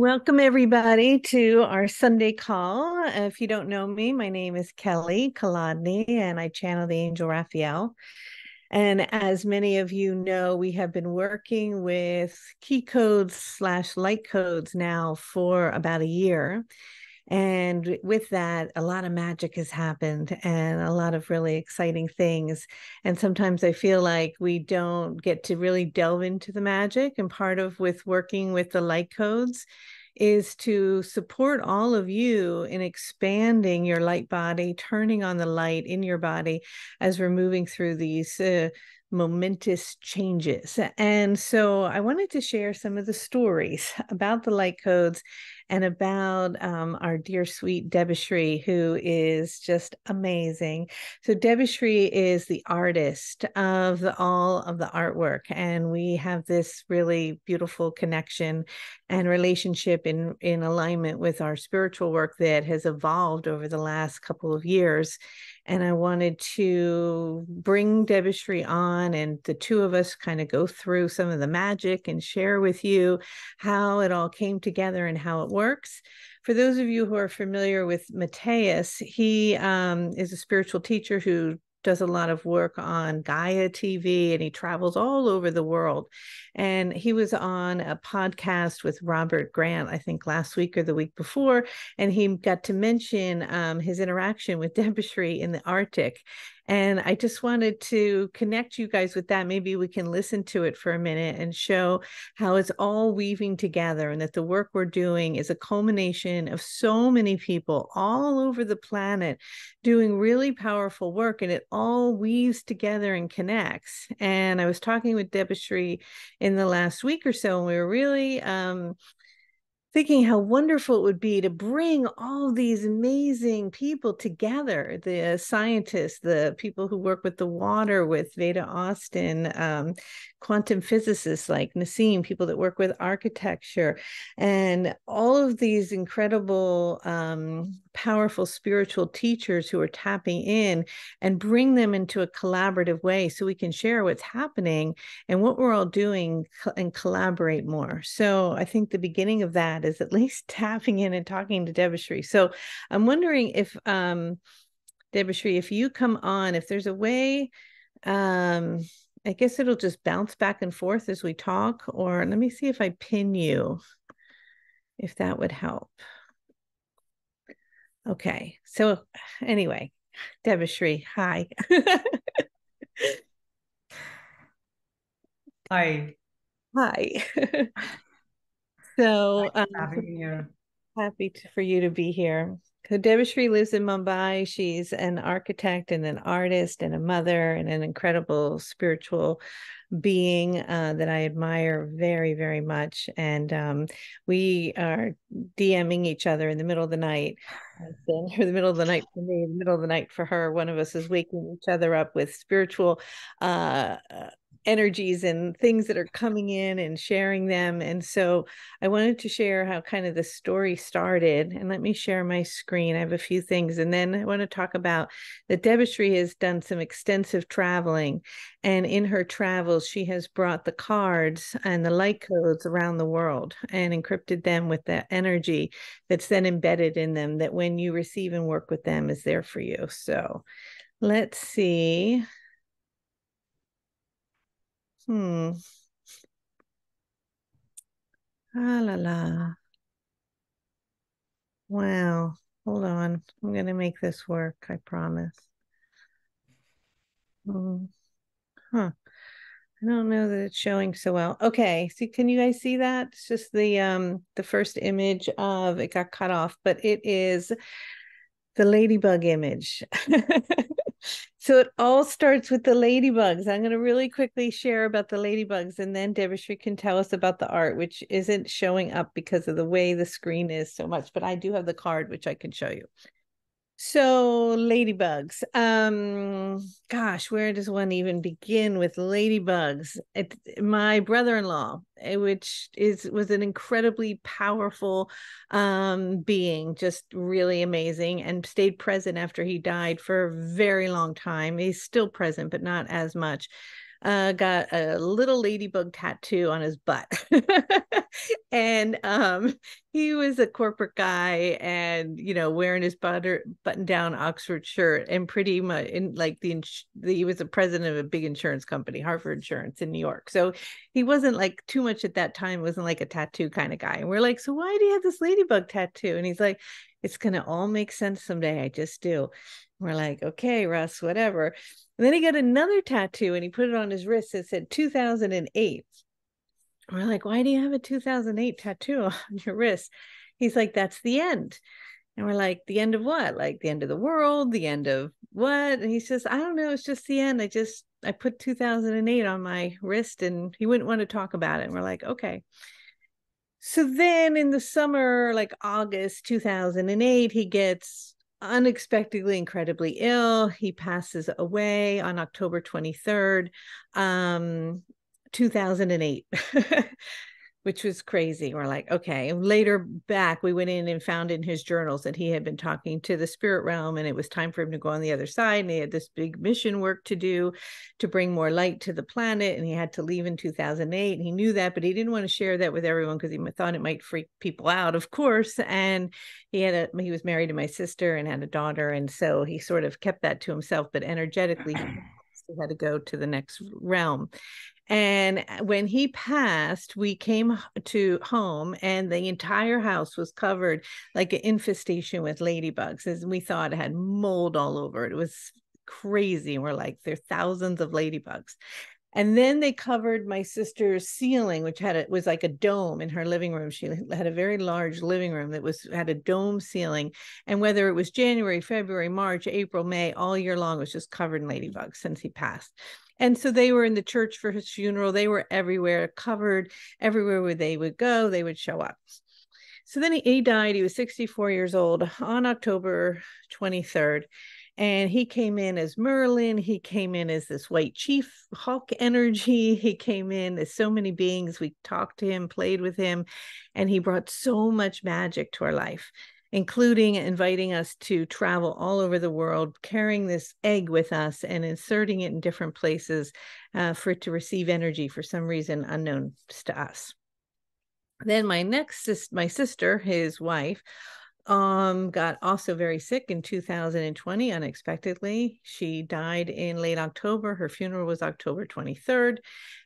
Welcome, everybody, to our Sunday call. If you don't know me, my name is Kelly Kolodny, and I channel the Angel Raphael. And as many of you know, we have been working with key codes / light codes now for about a year. And with that, a lot of magic has happened and a lot of really exciting things. And sometimes I feel like we don't get to really delve into the magic. And part of with working with the light codes is to support all of you in expanding your light body, turning on the light in your body as we're moving through these momentous changes. And so I wanted to share some of the stories about the light codes and about our dear, sweet Debashree, who is just amazing. So Debashree is the artist of all of the artwork, and we have this really beautiful connection and relationship in alignment with our spiritual work that has evolved over the last couple of years. And I wanted to bring Debashree on, and the two of us kind of go through some of the magic and share with you how it all came together and how it works. For those of you who are familiar with Matias, he is a spiritual teacher who does a lot of work on Gaia TV, and he travels all over the world. And he was on a podcast with Robert Grant, I think last week or the week before, and he got to mention his interaction with Debashree in the Arctic. And I just wanted to connect you guys with that. Maybe we can listen to it for a minute and show how it's all weaving together, and that the work we're doing is a culmination of so many people all over the planet doing really powerful work, and it all weaves together and connects. And I was talking with Debashree in the last week or so, and we were really thinking how wonderful it would be to bring all these amazing people together, the scientists, the people who work with the water, with Veda Austin, quantum physicists like Nassim, people that work with architecture, and all of these incredible, powerful spiritual teachers who are tapping in, and bring them into a collaborative way so we can share what's happening and what we're all doing and collaborate more. So I think the beginning of that is at least tapping in and talking to Debashree. So I'm wondering if, Debashree, if you come on, if there's a way, I guess it'll just bounce back and forth as we talk, or let me see if I pin you, if that would help. Okay. So anyway, Debashree, hi. Hi. Hi. So happy for you to be here. So Debashree lives in Mumbai. She's an architect and an artist and a mother and an incredible spiritual being that I admire very, very much. And we are DMing each other in the middle of the night. Or the middle of the night for me, the middle of the night for her. One of us is waking each other up with spiritual energies and things that are coming in and sharing them. And so I wanted to share how kind of the story started. And let me share my screen. I have a few things. And then I want to talk about that Debashree has done some extensive traveling. And in her travels, she has brought the cards and the light codes around the world and encrypted them with the energy that's then embedded in them, that when you receive and work with them is there for you. So let's see. Ah, la la. Wow. Hold on. I'm going to make this work. I promise. I don't know that it's showing so well. Okay. So can you guys see that? It's just the first image of it got cut off, but it is the ladybug image. So it all starts with the ladybugs. I'm going to really quickly share about the ladybugs, and then Debashree can tell us about the art, which isn't showing up because of the way the screen is so much, but I do have the card, which I can show you. So ladybugs, gosh, where does one even begin with ladybugs? My brother-in-law, which was an incredibly powerful being, just really amazing, and stayed present after he died for a very long time. He's still present, but not as much. Got a little ladybug tattoo on his butt. And he was a corporate guy and, you know, wearing his button-down Oxford shirt and pretty much in like he was the president of a big insurance company, Hartford Insurance in New York. So he wasn't like too much at that time, wasn't like a tattoo kind of guy. And we're like, so why do you have this ladybug tattoo? And he's like, it's going to all make sense someday. I just do. And we're like, okay, Russ, whatever. And then he got another tattoo and he put it on his wrist that said 2008. We're like, why do you have a 2008 tattoo on your wrist? He's like, that's the end. And we're like, the end of what? Like the end of the world, the end of what? And he says, I don't know. It's just the end. I put 2008 on my wrist and he wouldn't want to talk about it. And we're like, okay. So then in the summer, like August 2008, he gets unexpectedly incredibly ill. He passes away on October 23rd. 2008, which was crazy. We're like, okay. And later back, we went in and found in his journals that he had been talking to the spirit realm and it was time for him to go on the other side. And he had this big mission work to do to bring more light to the planet. And he had to leave in 2008. And he knew that, but he didn't want to share that with everyone because he thought it might freak people out, of course. And he was married to my sister and had a daughter. And so he sort of kept that to himself, but energetically he had to go to the next realm. And when he passed, we came to home and the entire house was covered like an infestation with ladybugs. As we thought, it had mold all over it. It was crazy. And we're like, there are thousands of ladybugs. And then they covered my sister's ceiling, which was like a dome in her living room. She had a very large living room that had a dome ceiling. And whether it was January, February, March, April, May, all year long, it was just covered in ladybugs since he passed. And so they were in the church for his funeral. They were everywhere, covered everywhere where they would go, they would show up. So then he died. He was 64 years old on October 23rd. And he came in as Merlin. He came in as this white chief, hawk energy. He came in as so many beings. We talked to him, played with him, and he brought so much magic to our life, including inviting us to travel all over the world, carrying this egg with us and inserting it in different places for it to receive energy for some reason unknown to us. Then my sister, his wife, got also very sick in 2020, unexpectedly. She died in late October. Her funeral was October 23rd.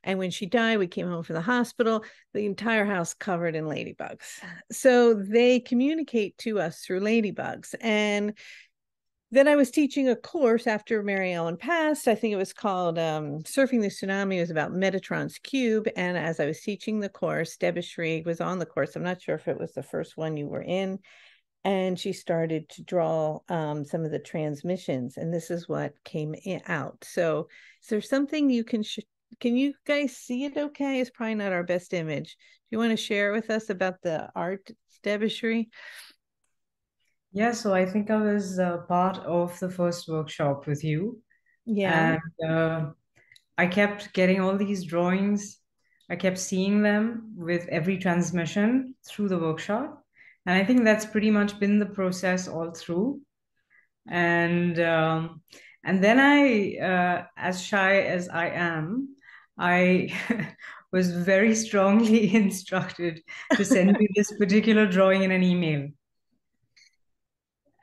And when she died, we came home from the hospital, the entire house covered in ladybugs. So they communicate to us through ladybugs. And then I was teaching a course after Mary Ellen passed. I think it was called Surfing the Tsunami. It was about Metatron's Cube. And as I was teaching the course, Debashree was on the course. I'm not sure if it was the first one you were in. And she started to draw some of the transmissions. And this is what came out. So is there something you can, can you guys see it okay? It's probably not our best image. Do you want to share with us about the art, Debashree? Yeah, so I think I was part of the first workshop with you. Yeah. And I kept getting all these drawings. I kept seeing them with every transmission through the workshop. And I think that's pretty much been the process all through. And then I, as shy as I am, I was very strongly instructed to send me this particular drawing in an email.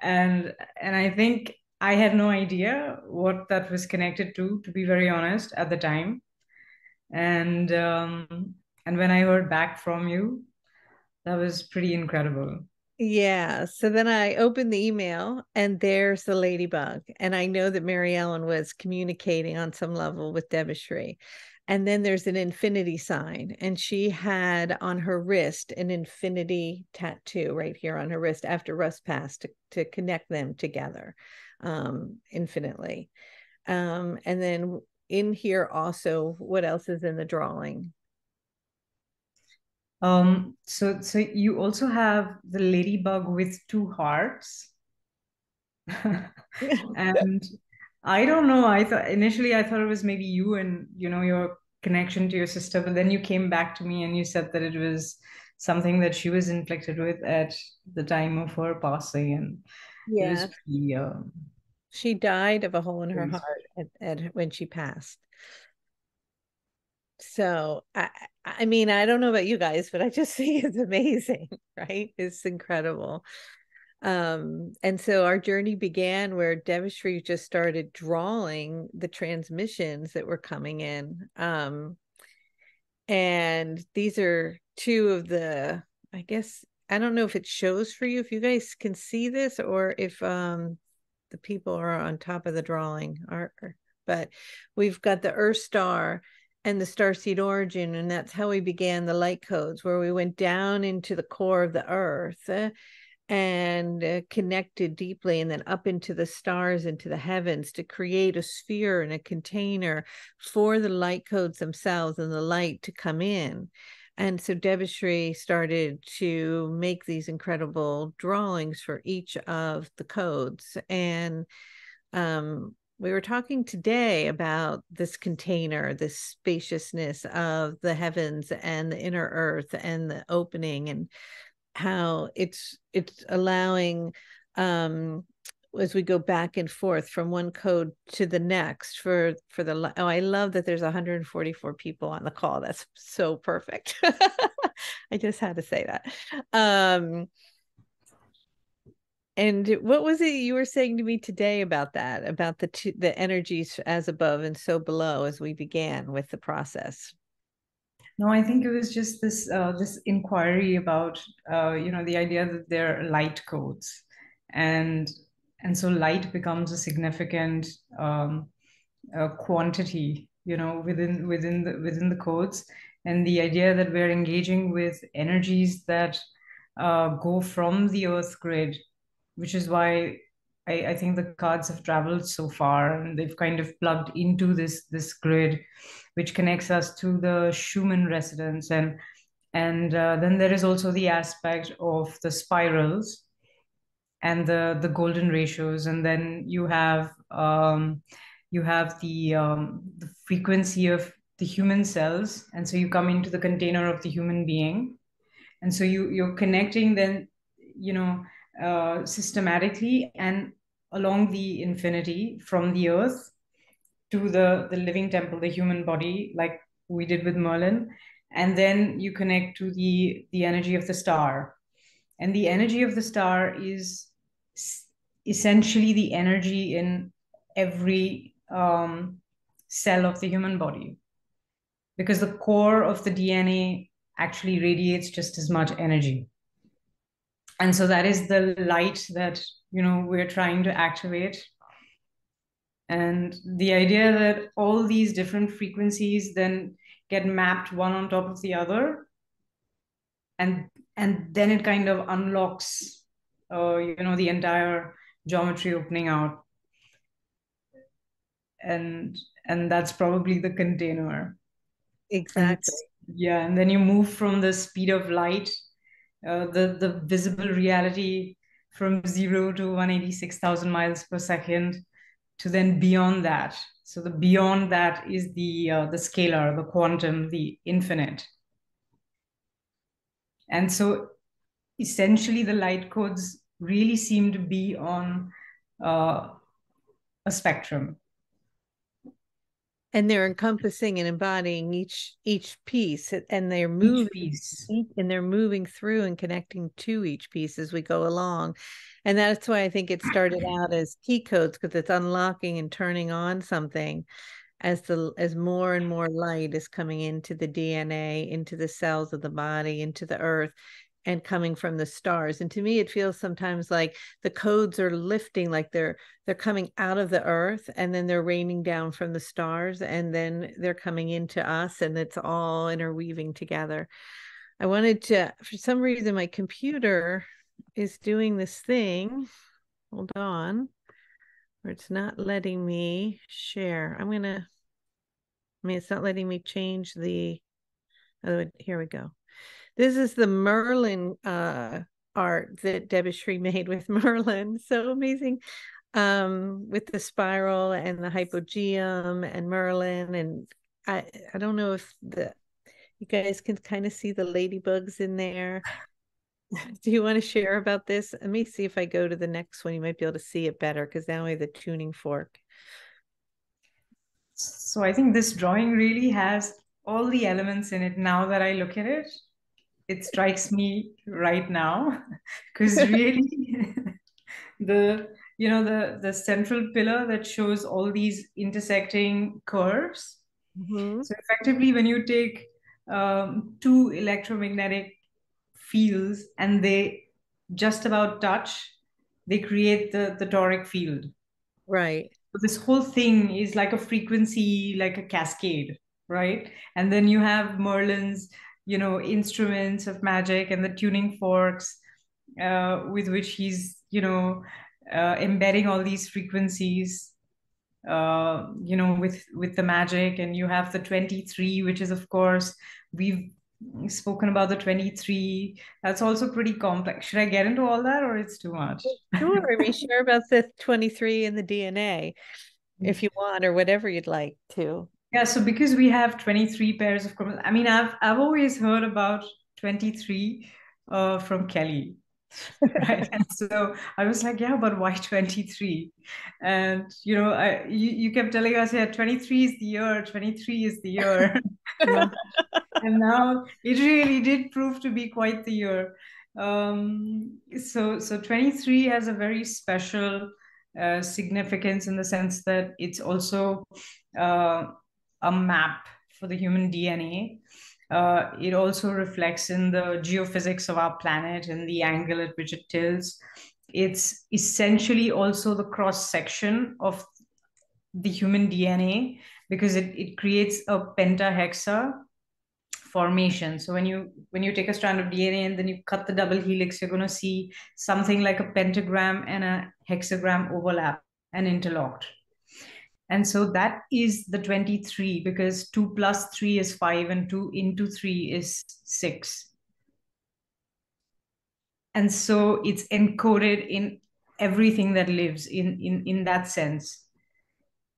And I think I had no idea what that was connected to be very honest, at the time. And when I heard back from you, that was pretty incredible. Yeah. So then I opened the email and there's the ladybug. And I know that Mary Ellen was communicating on some level with Debashree. And then there's an infinity sign. And she had on her wrist an infinity tattoo right here on her wrist after Russ passed to connect them together infinitely. And then in here also, what else is in the drawing? So you also have the ladybug with two hearts. And I don't know, I thought initially it was maybe you and, you know, your connection to your sister, but then you came back to me and you said that it was something that she was inflicted with at the time of her passing. And yeah, it was pretty, she died of a hole in her heart when she passed. So I mean, I don't know about you guys, but I just think it's amazing, right? It's incredible. And so our journey began where Debashree just started drawing the transmissions that were coming in. And these are two of the, I guess, I don't know if it shows for you, if you guys can see this or if the people are on top of the drawing. But we've got the Earth Star and the starseed origin, and that's how we began the light codes, where we went down into the core of the earth and connected deeply, and then up into the stars, into the heavens, to create a sphere and a container for the light codes themselves and the light to come in. And so Debashree started to make these incredible drawings for each of the codes. And we were talking today about this container, this spaciousness of the heavens and the inner earth and the opening, and how it's allowing, as we go back and forth from one code to the next for the, oh, I love that there's 144 people on the call. That's so perfect. I just had to say that. And what was it you were saying to me today about that, about the energies as above and so below as we began with the process? No, I think it was just this this inquiry about you know, the idea that there are light codes, and so light becomes a significant quantity, you know, within the codes, and the idea that we're engaging with energies that go from the earth grid. Which is why I think the cards have traveled so far, and they've kind of plugged into this grid, which connects us to the Schumann resonance, and then there is also the aspect of the spirals, and the golden ratios, and then you have the frequency of the human cells, and so you come into the container of the human being, and so you're connecting then, you know. Systematically and along the infinity, from the earth to the living temple, the human body, like we did with Merlin, and then you connect to the energy of the star, and the energy of the star is essentially the energy in every cell of the human body, because the core of the DNA actually radiates just as much energy. And so that is the light that, you know, we're trying to activate. And the idea that all these different frequencies then get mapped one on top of the other. And then it kind of unlocks, you know, the entire geometry opening out. And that's probably the container. Exactly. And, yeah. And then you move from the speed of light, the visible reality, from 0 to 186,000 miles per second, to then beyond that. So the beyond that is the scalar, the quantum, the infinite. And so essentially the light codes really seem to be on a spectrum. And they're encompassing and embodying each piece, and they're moving, and they're moving through and connecting to each piece as we go along. And that's why I think it started out as key codes, because it's unlocking and turning on something as more and more light is coming into the DNA, into the cells of the body, into the earth, and coming from the stars. And to me, it feels sometimes like the codes are lifting, like they're coming out of the earth, and then they're raining down from the stars, and then they're coming into us, and it's all interweaving together. I wanted to, for some reason, my computer is doing this thing. Hold on. Or it's not letting me share. I mean, it's not letting me change the, oh, here we go. This is the Merlin art that Debashree made with Merlin. So amazing, with the spiral and the hypogeum and Merlin. And I don't know if you guys can kind of see the ladybugs in there. Do you want to share about this? Let me see if I go to the next one. You might be able to see it better, because now we have the tuning fork. So I think this drawing really has all the elements in it. Now that I look at it, it strikes me right now, because really the central pillar that shows all these intersecting curves. Mm-hmm. So effectively, when you take two electromagnetic fields and they just about touch, they create the toric field. Right. So this whole thing is like a frequency, like a cascade, right? And then you have Merlin's, instruments of magic and the tuning forks with which he's, embedding all these frequencies, with the magic. And you have the 23, which is, of course, we've spoken about the 23. That's also pretty complex. Should I get into all that, or it's too much? Sure, we share about the 23 in the DNA if you want, or whatever you'd like to. Yeah, so because we have 23 pairs of chromosomes. I mean, I've always heard about 23 from Kelly. Right. And so I was like, yeah, but why 23? And you kept telling us, yeah, 23 is the year, 23 is the year. And now it really did prove to be quite the year. So 23 has a very special significance, in the sense that it's also a map for the human DNA. It also reflects in the geophysics of our planet and the angle at which it tilts. It's essentially also the cross-section of the human DNA, because it creates a pentahexa formation. So when you take a strand of DNA and then you cut the double helix, you're going to see something like a pentagram and a hexagram overlap and interlocked. And so that is the 23, because 2 plus 3 is 5 and 2 into 3 is 6. And so it's encoded in everything that lives in that sense.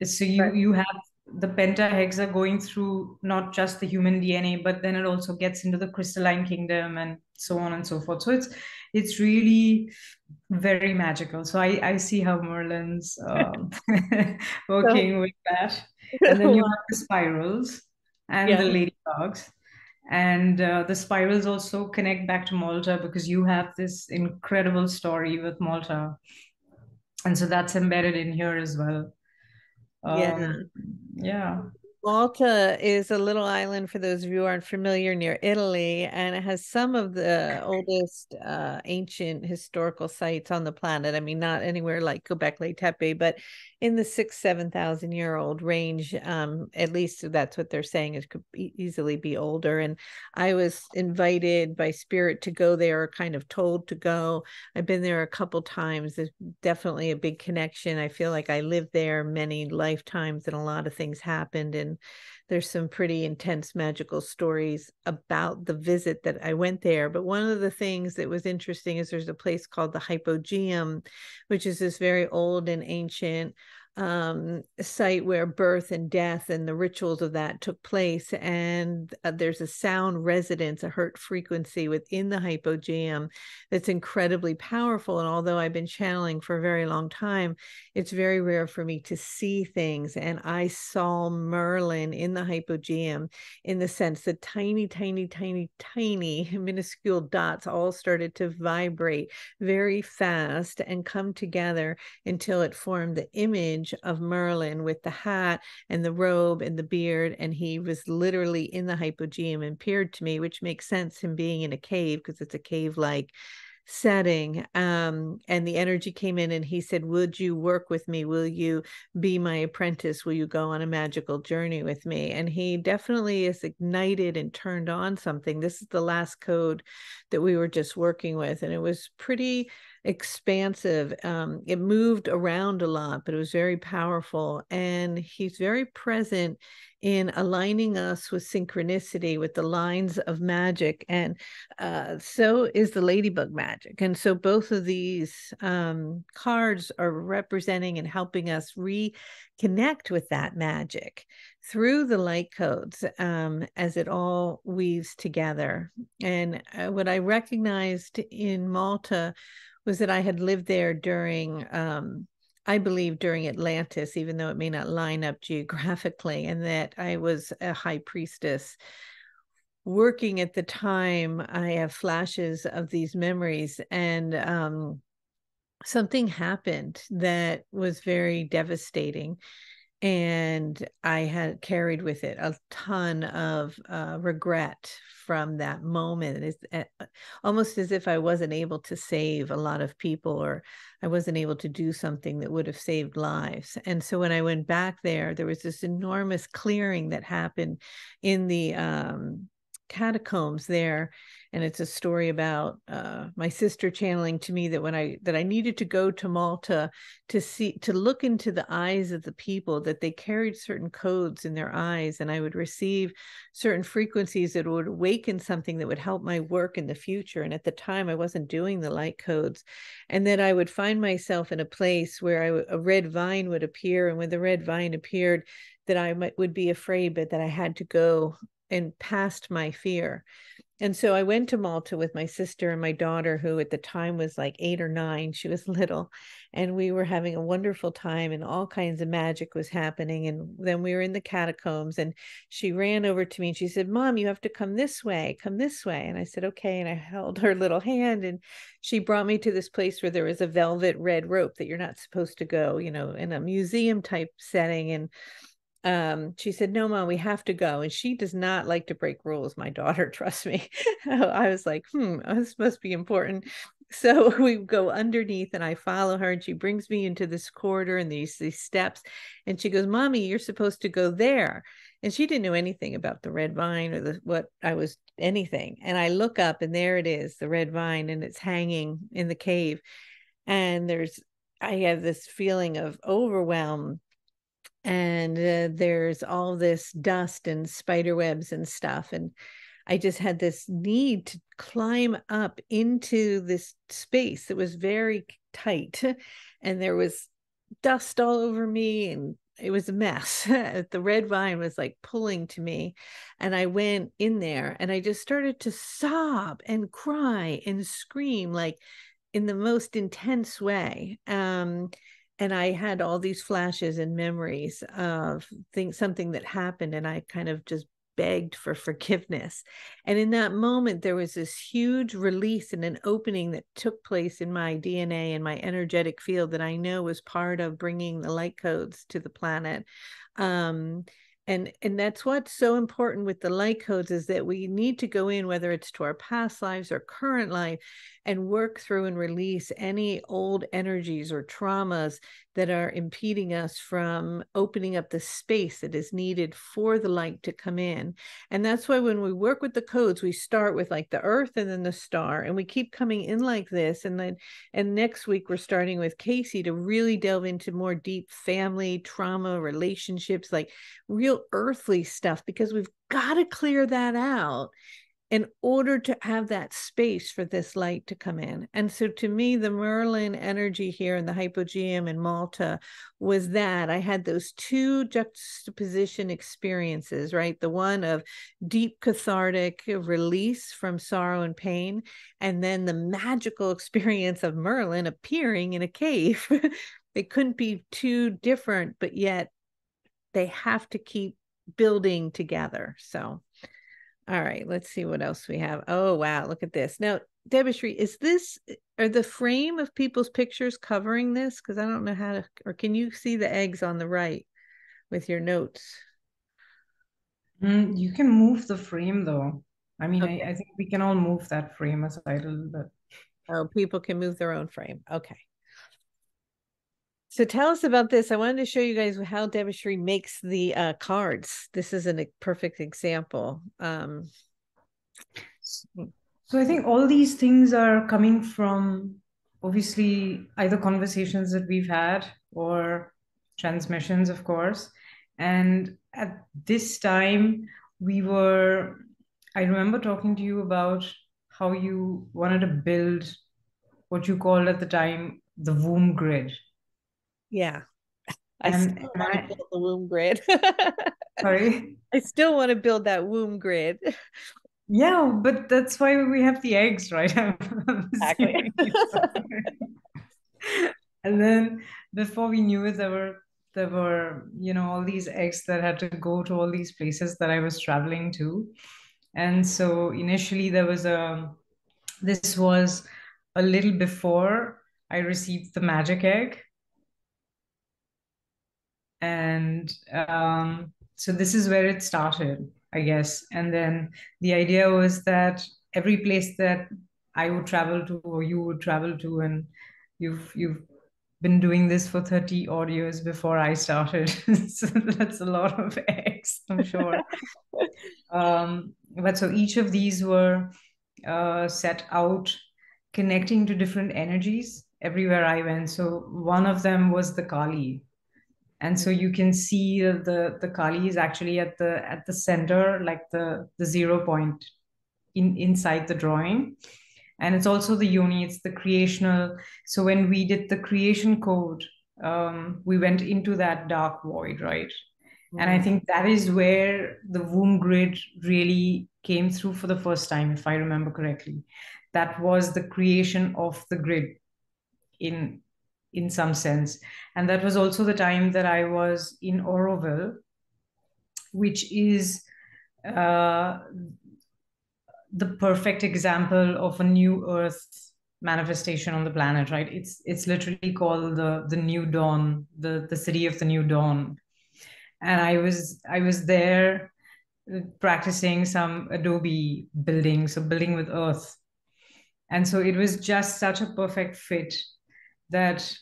So you have the pentahexa going through not just the human DNA, but then it also gets into the crystalline kingdom and so on and so forth. So it's really very magical. So I see how Merlin's working with that. And then you have the spirals and the ladybugs. And the spirals also connect back to Malta, because you have this incredible story with Malta. And so that's embedded in here as well. Malta is a little island, for those of you who aren't familiar, near Italy, and it has some of the oldest ancient historical sites on the planet. I mean, not anywhere like Göbekli Tepe, but in the 6,000-7,000 year old range, at least that's what they're saying. It could easily be older. And I was invited by spirit to go there, or kind of told to go. I've been there a couple times. There's definitely a big connection. I feel like I lived there many lifetimes, and a lot of things happened. And there's some pretty intense magical stories about the visit that I went there. But one of the things that was interesting is there's a place called the Hypogeum, which is this very old and ancient site where birth and death and the rituals of that took place. And there's a sound resonance, a hertz frequency within the Hypogeum that's incredibly powerful. And although I've been channeling for a very long time, it's very rare for me to see things. And I saw Merlin in the Hypogeum, in the sense that tiny, tiny, tiny, tiny minuscule dots all started to vibrate very fast and come together until it formed the image of Merlin with the hat and the robe and the beard. And he was literally in the Hypogeum and appeared to me, which makes sense, him being in a cave, because it's a cave-like setting. And the energy came in, and he said, would you work with me? Will you be my apprentice? Will you go on a magical journey with me? And he definitely is ignited and turned on something. This is the last code that we were just working with, and it was pretty expansive. It moved around a lot, but it was very powerful. And he's very present in aligning us with synchronicity, with the lines of magic. And so is the ladybug magic. And so both of these cards are representing and helping us reconnect with that magic through the light codes as it all weaves together. And what I recognized in Malta was that I had lived there during I believe, during Atlantis, even though it may not line up geographically, and that I was a high priestess working at the time. I have flashes of these memories, and something happened that was very devastating, and I had carried with it a ton of regret from that moment. It's almost as if I wasn't able to save a lot of people, or I wasn't able to do something that would have saved lives. And so when I went back there, there was this enormous clearing that happened in the catacombs there. And it's a story about my sister channeling to me that when I needed to go to Malta to look into the eyes of the people, that they carried certain codes in their eyes, and I would receive certain frequencies that would awaken something that would help my work in the future. And at the time I wasn't doing the light codes, and that I would find myself in a place where a red vine would appear, and when the red vine appeared, that I would be afraid, but that I had to go and past my fear. And so I went to Malta with my sister and my daughter, who at the time was like 8 or 9. She was little, and we were having a wonderful time, and all kinds of magic was happening. And then we were in the catacombs, and she ran over to me and she said, "Mom, you have to come this way, come this way." And I said, "Okay." And I held her little hand, and she brought me to this place where there was a velvet red rope that you're not supposed to go, you know, in a museum type setting. And she said, "No, Mom, we have to go." And she does not like to break rules, my daughter, trust me. I was like, this must be important. So we go underneath, and I follow her, and she brings me into this corridor and these steps. And she goes, "Mommy, you're supposed to go there." And she didn't know anything about the red vine or anything. And I look up, and there it is, the red vine, and it's hanging in the cave. And I have this feeling of overwhelm. And there's all this dust and spider webs and stuff. And I just had this need to climb up into this space that was very tight. And there was dust all over me, and it was a mess. The red vine was like pulling to me. And I went in there, and I just started to sob and cry and scream, like in the most intense way. And I had all these flashes and memories of something that happened, and I kind of just begged for forgiveness. And in that moment, there was this huge release and an opening that took place in my DNA and my energetic field that I know was part of bringing the light codes to the planet. And that's what's so important with the light codes, is that we need to go in, whether it's to our past lives or current life, and work through and release any old energies or traumas that are impeding us from opening up the space that is needed for the light to come in. And that's why when we work with the codes, we start with like the earth and then the star, and we keep coming in like this. And next week we're starting with Casey to really delve into more deep family trauma, relationships, like real earthly stuff, because we've got to clear that out in order to have that space for this light to come in. And so to me, the Merlin energy here in the Hypogeum in Malta was that I had those two juxtaposition experiences, right? The one of deep cathartic release from sorrow and pain, and then the magical experience of Merlin appearing in a cave. They couldn't be too different, but yet they have to keep building together. So all right, let's see what else we have. Oh, wow, look at this. Now, Debashree, are the frame of people's pictures covering this? Because I don't know how to, or can you see the eggs on the right with your notes? You can move the frame, though. I mean, okay. I think we can all move that frame aside a little bit. Oh, people can move their own frame. Okay. So tell us about this. I wanted to show you guys how Debashree makes the cards. This is a perfect example. So I think all these things are coming from, obviously, either conversations that we've had or transmissions, of course. And at this time, I remember talking to you about how you wanted to build what you called at the time, the womb grid. Yeah, I still want to build the womb grid. Sorry? I still want to build that womb grid. Yeah, but that's why we have the eggs, right? Exactly. And then before we knew it, there were, you know, all these eggs that had to go to all these places that I was traveling to. And so initially there was this was a little before I received the magic egg. And so this is where it started, I guess. And then the idea was that every place that I would travel to, or you would travel to, and you've been doing this for 30 odd years before I started. So that's a lot of eggs, I'm sure. But so each of these were set out connecting to different energies everywhere I went. So one of them was the Kali. And so you can see the Kali is actually at the center, like the 0 point inside the drawing. And it's also the yoni, it's the creational. So when we did the creation code, we went into that dark void, right? Mm-hmm. And I think that is where the womb grid really came through for the first time, if I remember correctly. That was the creation of the grid in some sense. And that was also the time that I was in Auroville, which is the perfect example of a new earth manifestation on the planet, right? It's literally called the new dawn, the city of the new dawn. And I was there practicing some adobe building, so building with earth. And so it was just such a perfect fit that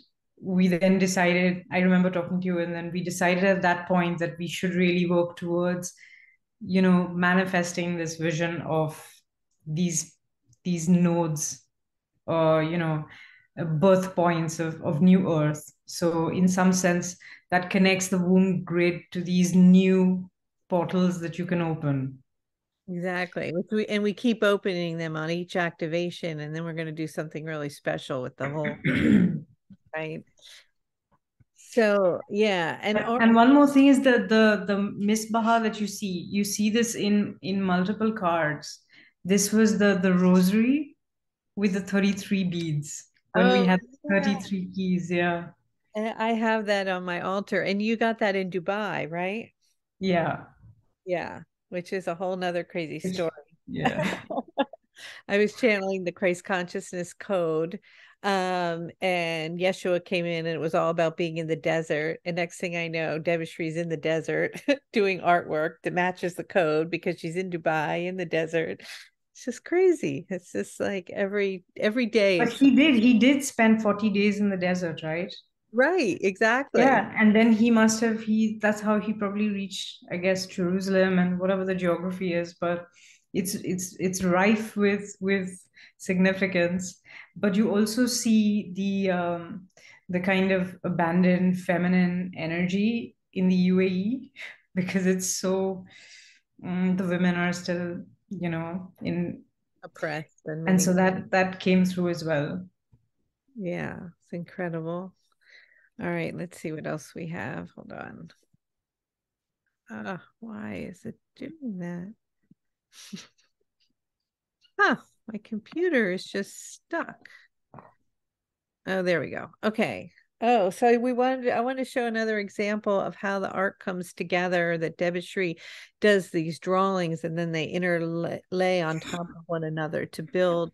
we then decided, I remember talking to you, and then we decided at that point that we should really work towards, you know, manifesting this vision of these nodes, or, you know, birth points of new earth. So in some sense that connects the womb grid to these new portals that you can open. Exactly. And we keep opening them on each activation, and then we're going to do something really special with the whole right. So yeah, and one more thing is the misbaha that you see this in multiple cards. This was the rosary with the 33 beads when we had 33 keys. Yeah, and I have that on my altar, and you got that in Dubai, right? Yeah, yeah, which is a whole nother crazy story. Yeah, I was channeling the Christ Consciousness Code. And Yeshua came in, and it was all about being in the desert. And next thing I know, Debashree's in the desert doing artwork that matches the code because she's in Dubai in the desert. It's just crazy. It's just like every day. But he did spend 40 days in the desert, right? Right, exactly. Yeah, and then that's how he probably reached, I guess, Jerusalem and whatever the geography is. But it's rife with significance. But you also see the kind of abandoned feminine energy in the UAE, because it's so the women are still, you know, in oppressed, and so that came through as well. Yeah, it's incredible. All right, let's see what else we have. Hold on. Why is it doing that? Huh. My computer is just stuck. Oh, there we go. Okay. Oh, so I want to show another example of how the art comes together, that Debashree does these drawings, and then they interlay on top of one another to build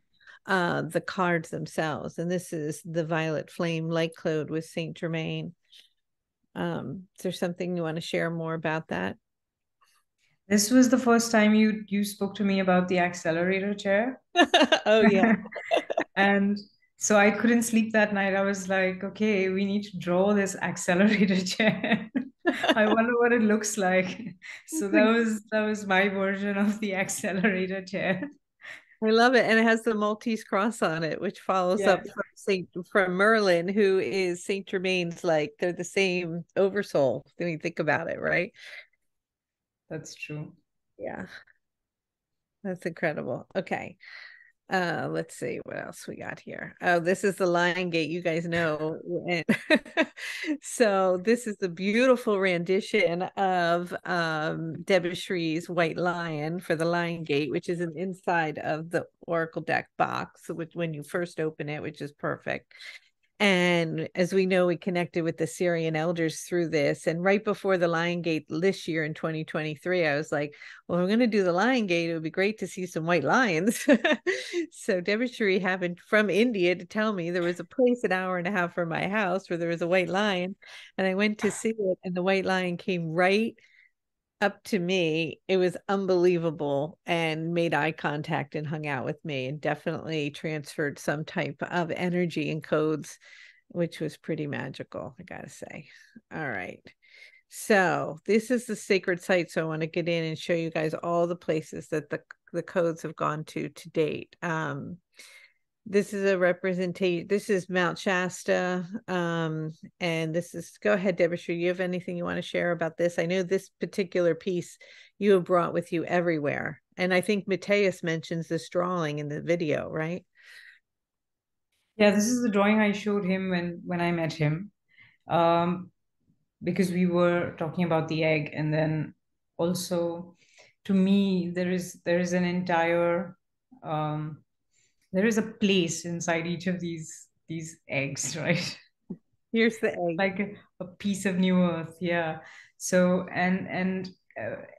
the cards themselves. And this is the Violet Flame Light Code with Saint Germain. Is there something you want to share more about that? This was the first time you spoke to me about the accelerator chair. Oh, yeah. And so I couldn't sleep that night. I was like, okay, we need to draw this accelerator chair. I wonder what it looks like. So that was my version of the accelerator chair. I love it. And it has the Maltese cross on it, which follows up from Merlin, who is Saint Germain's, like, they're the same oversoul when you think about it, right? That's true. Yeah. That's incredible. Okay. Let's see what else we got here. Oh, this is the Lion Gate, you guys know. So this is the beautiful rendition of Debashree's White Lion for the Lion Gate, which is inside of the Oracle Deck box, which when you first open it, which is perfect. And as we know, we connected with the Syrian elders through this. And right before the Lion Gate this year in 2023, I was like, well, we're going to do the Lion Gate. It would be great to see some white lions. So Debashree happened from India to tell me there was a place an hour and a half from my house where there was a white lion. And I went to see it, and the white lion came right up to me. It was unbelievable, and made eye contact and hung out with me, and definitely transferred some type of energy and codes, which was pretty magical, I gotta say. All right, so this is the sacred site, so I want to get in and show you guys all the places that the codes have gone to date. This is a representation. This is Mount Shasta. And this is, go ahead, Debashree, you have anything you want to share about this? I know this particular piece you have brought with you everywhere. And I think Matias mentions this drawing in the video, right? Yeah, this is the drawing I showed him when I met him. Because we were talking about the egg. And then also, to me, there is an entire... there is a place inside each of these eggs, right? Here's the egg. Like a piece of new earth, yeah. So, and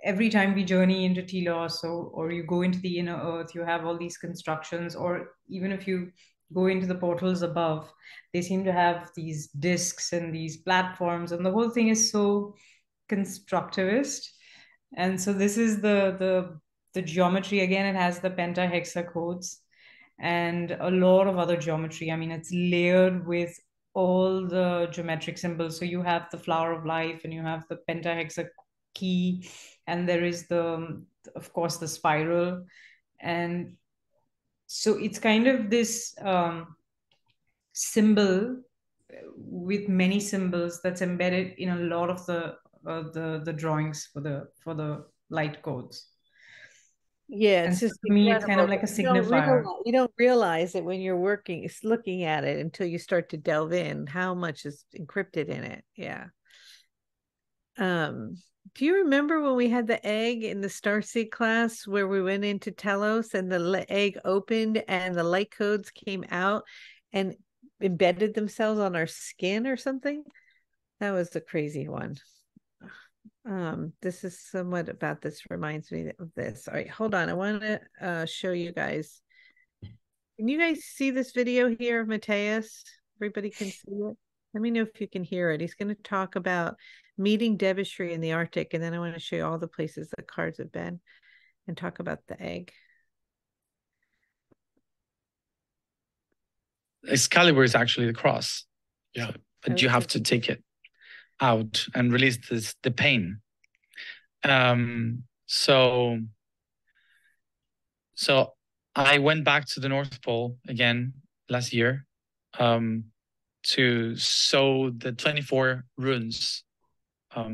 every time we journey into Telos, or you go into the inner earth, you have all these constructions, or even if you go into the portals above, they seem to have these discs and these platforms, and the whole thing is so constructivist. And so this is the geometry. Again, it has the pentahexa codes and a lot of other geometry. I mean, it's layered with all the geometric symbols. So you have the flower of life, and you have the pentahexa key, and there is the, of course, the spiral. And so it's kind of this symbol with many symbols that's embedded in a lot of the drawings for the light codes. Yeah, it's just, to me, it's kind of like a signifier. You don't realize it when you're working, it's looking at it until you start to delve in how much is encrypted in it. Yeah. Do you remember when we had the egg in the Starseed class where we went into Telos, and the egg opened and the light codes came out and embedded themselves on our skin or something? That was the crazy one. This is somewhat about this, reminds me of this. All right, hold on. I want to show you guys. Can you guys see this video here of Matias? Everybody can see it? Let me know if you can hear it. He's going to talk about meeting Debashree in the Arctic, and then I want to show you all the places the cards have been and talk about the egg. Excalibur is actually the cross. Yeah. But okay, you have to take it out and release the pain. So I went back to the North Pole again last year to sew the 24 runes of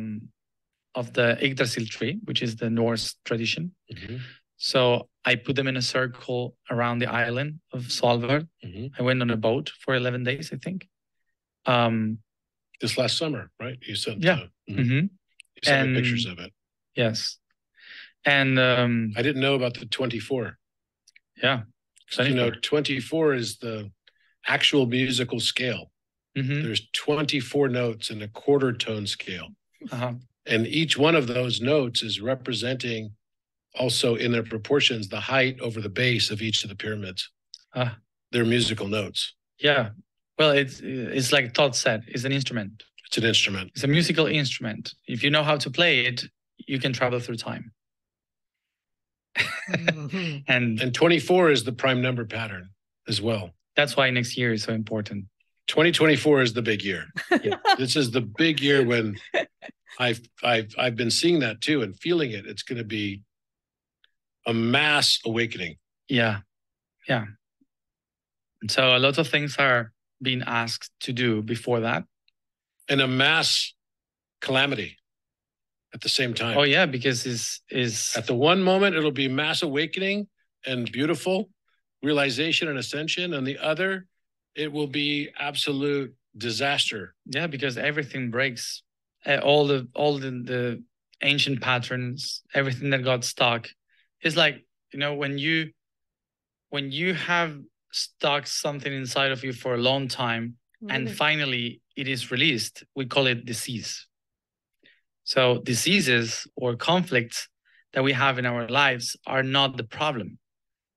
the Yggdrasil tree, which is the Norse tradition. Mm-hmm. So I put them in a circle around the island of Svalbard. Mm-hmm. I went on a boat for 11 days, I think. This last summer, right? You sent, yeah. Mm-hmm. You sent me pictures of it. Yes. And I didn't know about the 24. Yeah. 24. You know, 24 is the actual musical scale. Mm-hmm. There's 24 notes in a quarter tone scale. Uh-huh. And each one of those notes is representing also in their proportions the height over the base of each of the pyramids. They're musical notes. Yeah. Well, it's like Todd said, it's an instrument. It's an instrument. It's a musical instrument. If you know how to play it, you can travel through time. Mm-hmm. And 24 is the prime number pattern as well. That's why next year is so important. 2024 is the big year. Yeah. This is the big year when I've been seeing that too and feeling it. It's going to be a mass awakening. Yeah. Yeah. So a lot of things are being asked to do before that, and a mass calamity at the same time. Oh yeah, because is at the one moment it'll be mass awakening and beautiful realization and ascension, and the other it will be absolute disaster. Yeah, because everything breaks, all the ancient patterns, everything that got stuck. It's like, you know, when you have stuck something inside of you for a long time, And finally, it is released. We call it disease. So diseases or conflicts that we have in our lives are not the problem.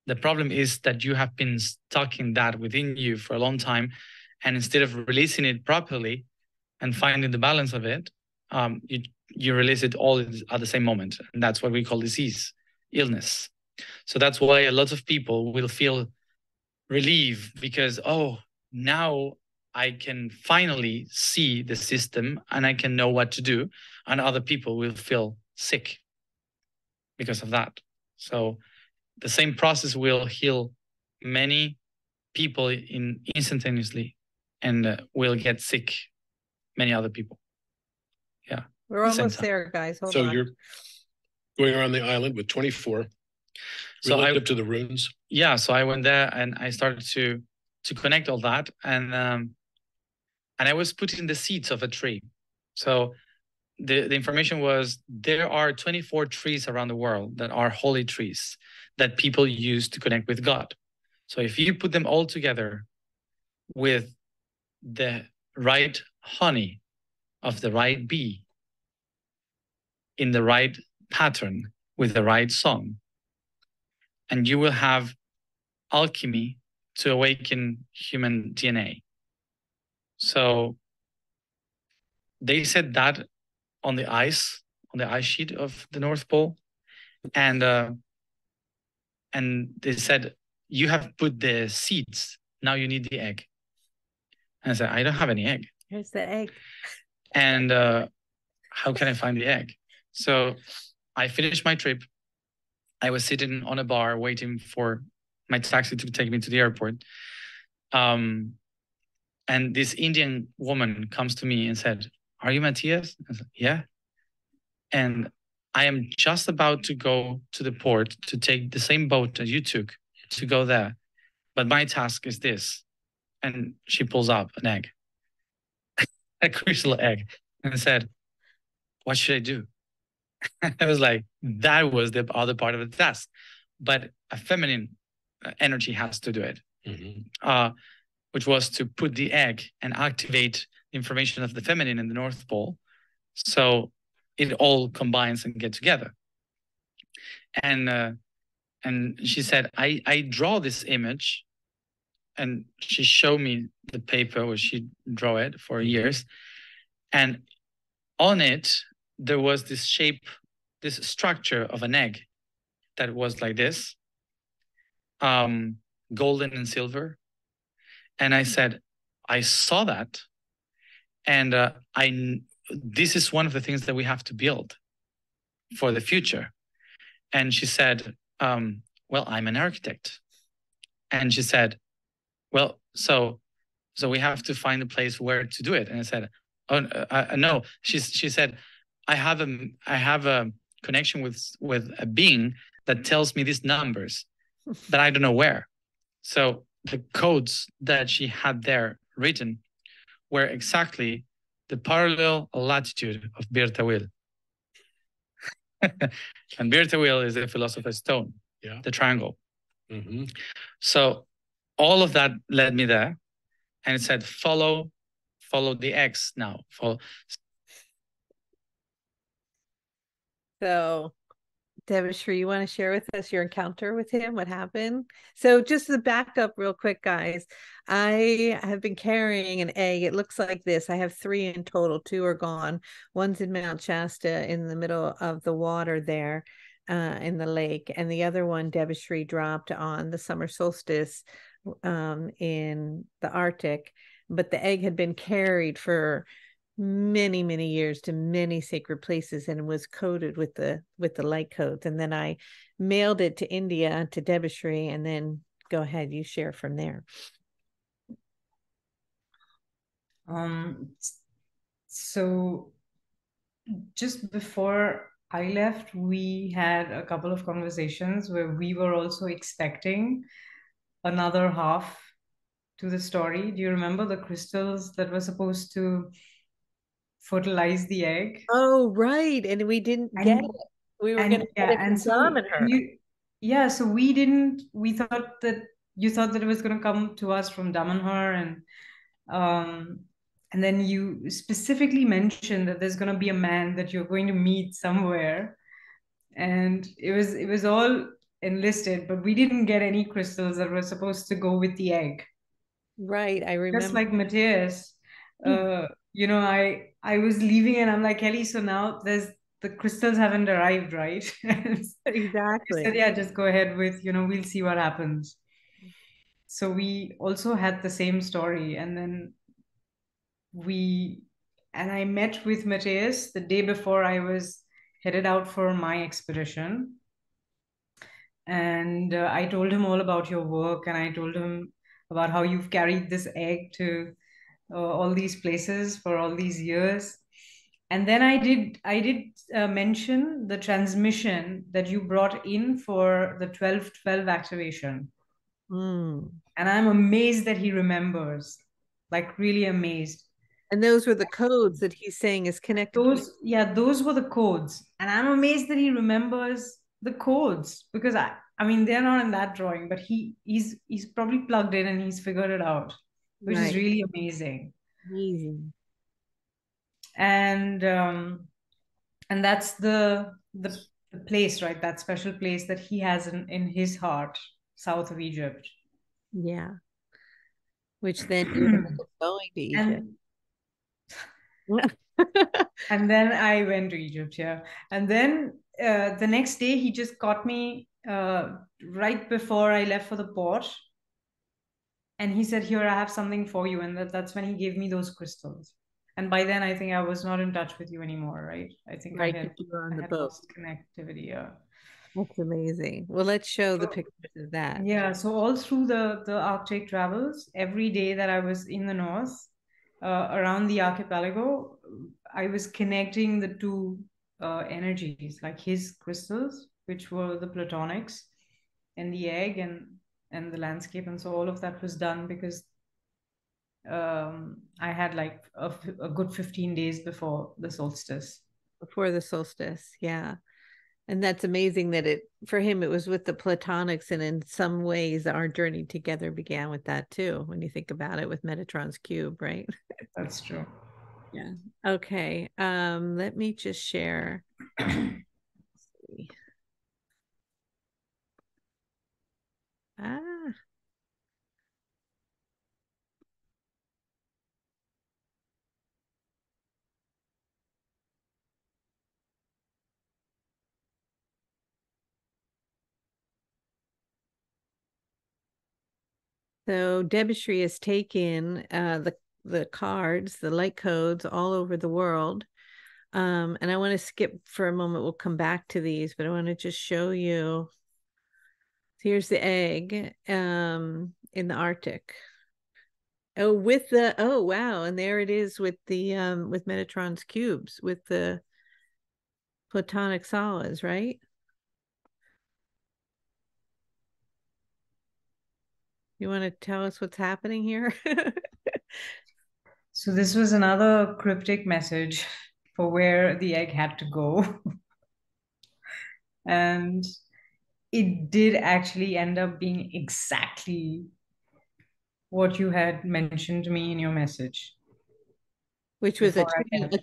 The problem is that you have been stuck in that within you for a long time. And instead of releasing it properly and finding the balance of it, you release it all at the same moment. And that's what we call disease, illness. So that's why a lot of people will feel relieved because, oh, now I can finally see the system and I can know what to do. And other people will feel sick because of that. So the same process will heal many people instantaneously and will get sick, many other people. Yeah. We're almost there, guys. Hold on. So you're going around the island with 24. So I looked up to the runes. Yeah. So I went there and I started to connect all that. And I was putting the seeds of a tree. So the information was there are 24 trees around the world that are holy trees that people use to connect with God. So if you put them all together with the right honey of the right bee, in the right pattern, with the right song, and you will have alchemy to awaken human DNA. So they said that on the ice sheet of the North Pole. And they said, you have put the seeds, now you need the egg. And I said, I don't have any egg. Here's the egg. And how can I find the egg? So I finished my trip. I was sitting on a bar waiting for my taxi to take me to the airport. And this Indian woman comes to me and said, are you Matias? I said, yeah. And I am just about to go to the port to take the same boat that you took to go there. But my task is this. And she pulls up an egg, a crystal egg, and said, what should I do? I was like, that was the other part of the task. But a feminine energy has to do it, which was to put the egg and activate the information of the feminine in the North Pole. So it all combines and get together. And she said, I draw this image. And she showed me the paper where she drew it for years. And on it, there was this shape, this structure of an egg that was like this, golden and silver. And I said, I saw that. And this is one of the things that we have to build for the future. And she said, well, I'm an architect. And she said, well, so we have to find a place where to do it. And I said, oh, no, she said, I have a connection with a being that tells me these numbers that I don't know where. So the codes that she had there written were exactly the parallel latitude of Bir Tawil. And Bir Tawil is the philosopher's stone, yeah, the triangle. So all of that led me there, and it said, follow the X now. So, Debashree, you want to share with us your encounter with him? What happened? So just to back up real quick, guys, I have been carrying an egg. It looks like this. I have 3 in total. 2 are gone. One's in Mount Shasta in the middle of the water there in the lake. And the other one, Debashree dropped on the summer solstice in the Arctic. But the egg had been carried for many, many years to many sacred places and was coded with the light codes. And then I mailed it to India, to Debashree, and then go ahead, you share from there. So just before I left, we had a couple of conversations where we were also expecting another half to the story. Do you remember the crystals that were supposed to fertilize the egg? Oh, right. And we didn't get it. We were going to examine her. Yeah, so we didn't, we thought that you thought that it was going to come to us from Damanhur, and And then you specifically mentioned that there's going to be a man that you're going to meet somewhere. And it was all enlisted, but we didn't get any crystals that were supposed to go with the egg. Right, I remember. Just like Matias, you know, I was leaving and I'm like, Kelly, so now the crystals haven't arrived, right? Exactly. So yeah, just go ahead with, you know, we'll see what happens. So we also had the same story. And then I met with Matias the day before I was headed out for my expedition. And I told him all about your work, and I told him about how you've carried this egg to all these places for all these years. And then I did mention the transmission that you brought in for the 12-12 activation. Mm. And I'm amazed that he remembers, like really amazed. And those were the codes that he's saying is connected. Those were the codes. And I'm amazed that he remembers the codes, because I mean, they're not in that drawing, but he's probably plugged in and he's figured it out, which is really amazing. Amazing. And that's the place, right? That special place that he has in his heart, south of Egypt. Yeah. Which then you're going to Egypt. And then I went to Egypt, yeah. And then the next day he just caught me right before I left for the port, and he said, here, I have something for you. And that's when he gave me those crystals. And by then I think I was not in touch with you anymore, right? I think right, I had lost connectivity. Yeah. That's amazing. Well, let's show the pictures of that. Yeah, so all through the Arctic travels, every day that I was in the north, around the archipelago, I was connecting the two energies, like his crystals, which were the platonics, and the egg and the landscape. And so all of that was done because I had like a good 15 days before the solstice. Before the solstice, yeah. And that's amazing that for him, it was with the platonics. And in some ways, our journey together began with that too, when you think about it, with Metatron's Cube, right? That's true. Yeah. Okay. Let me just share. Ah. So Debashree has taken the cards, the light codes, all over the world. And I want to skip for a moment. We'll come back to these, but I want to just show you. Here's the egg in the Arctic. Oh, with the, oh, wow. And there it is with the, with Metatron's cubes, with the platonic solids, right? You want to tell us what's happening here? So this was another cryptic message for where the egg had to go. And it did actually end up being exactly what you had mentioned to me in your message. Which was a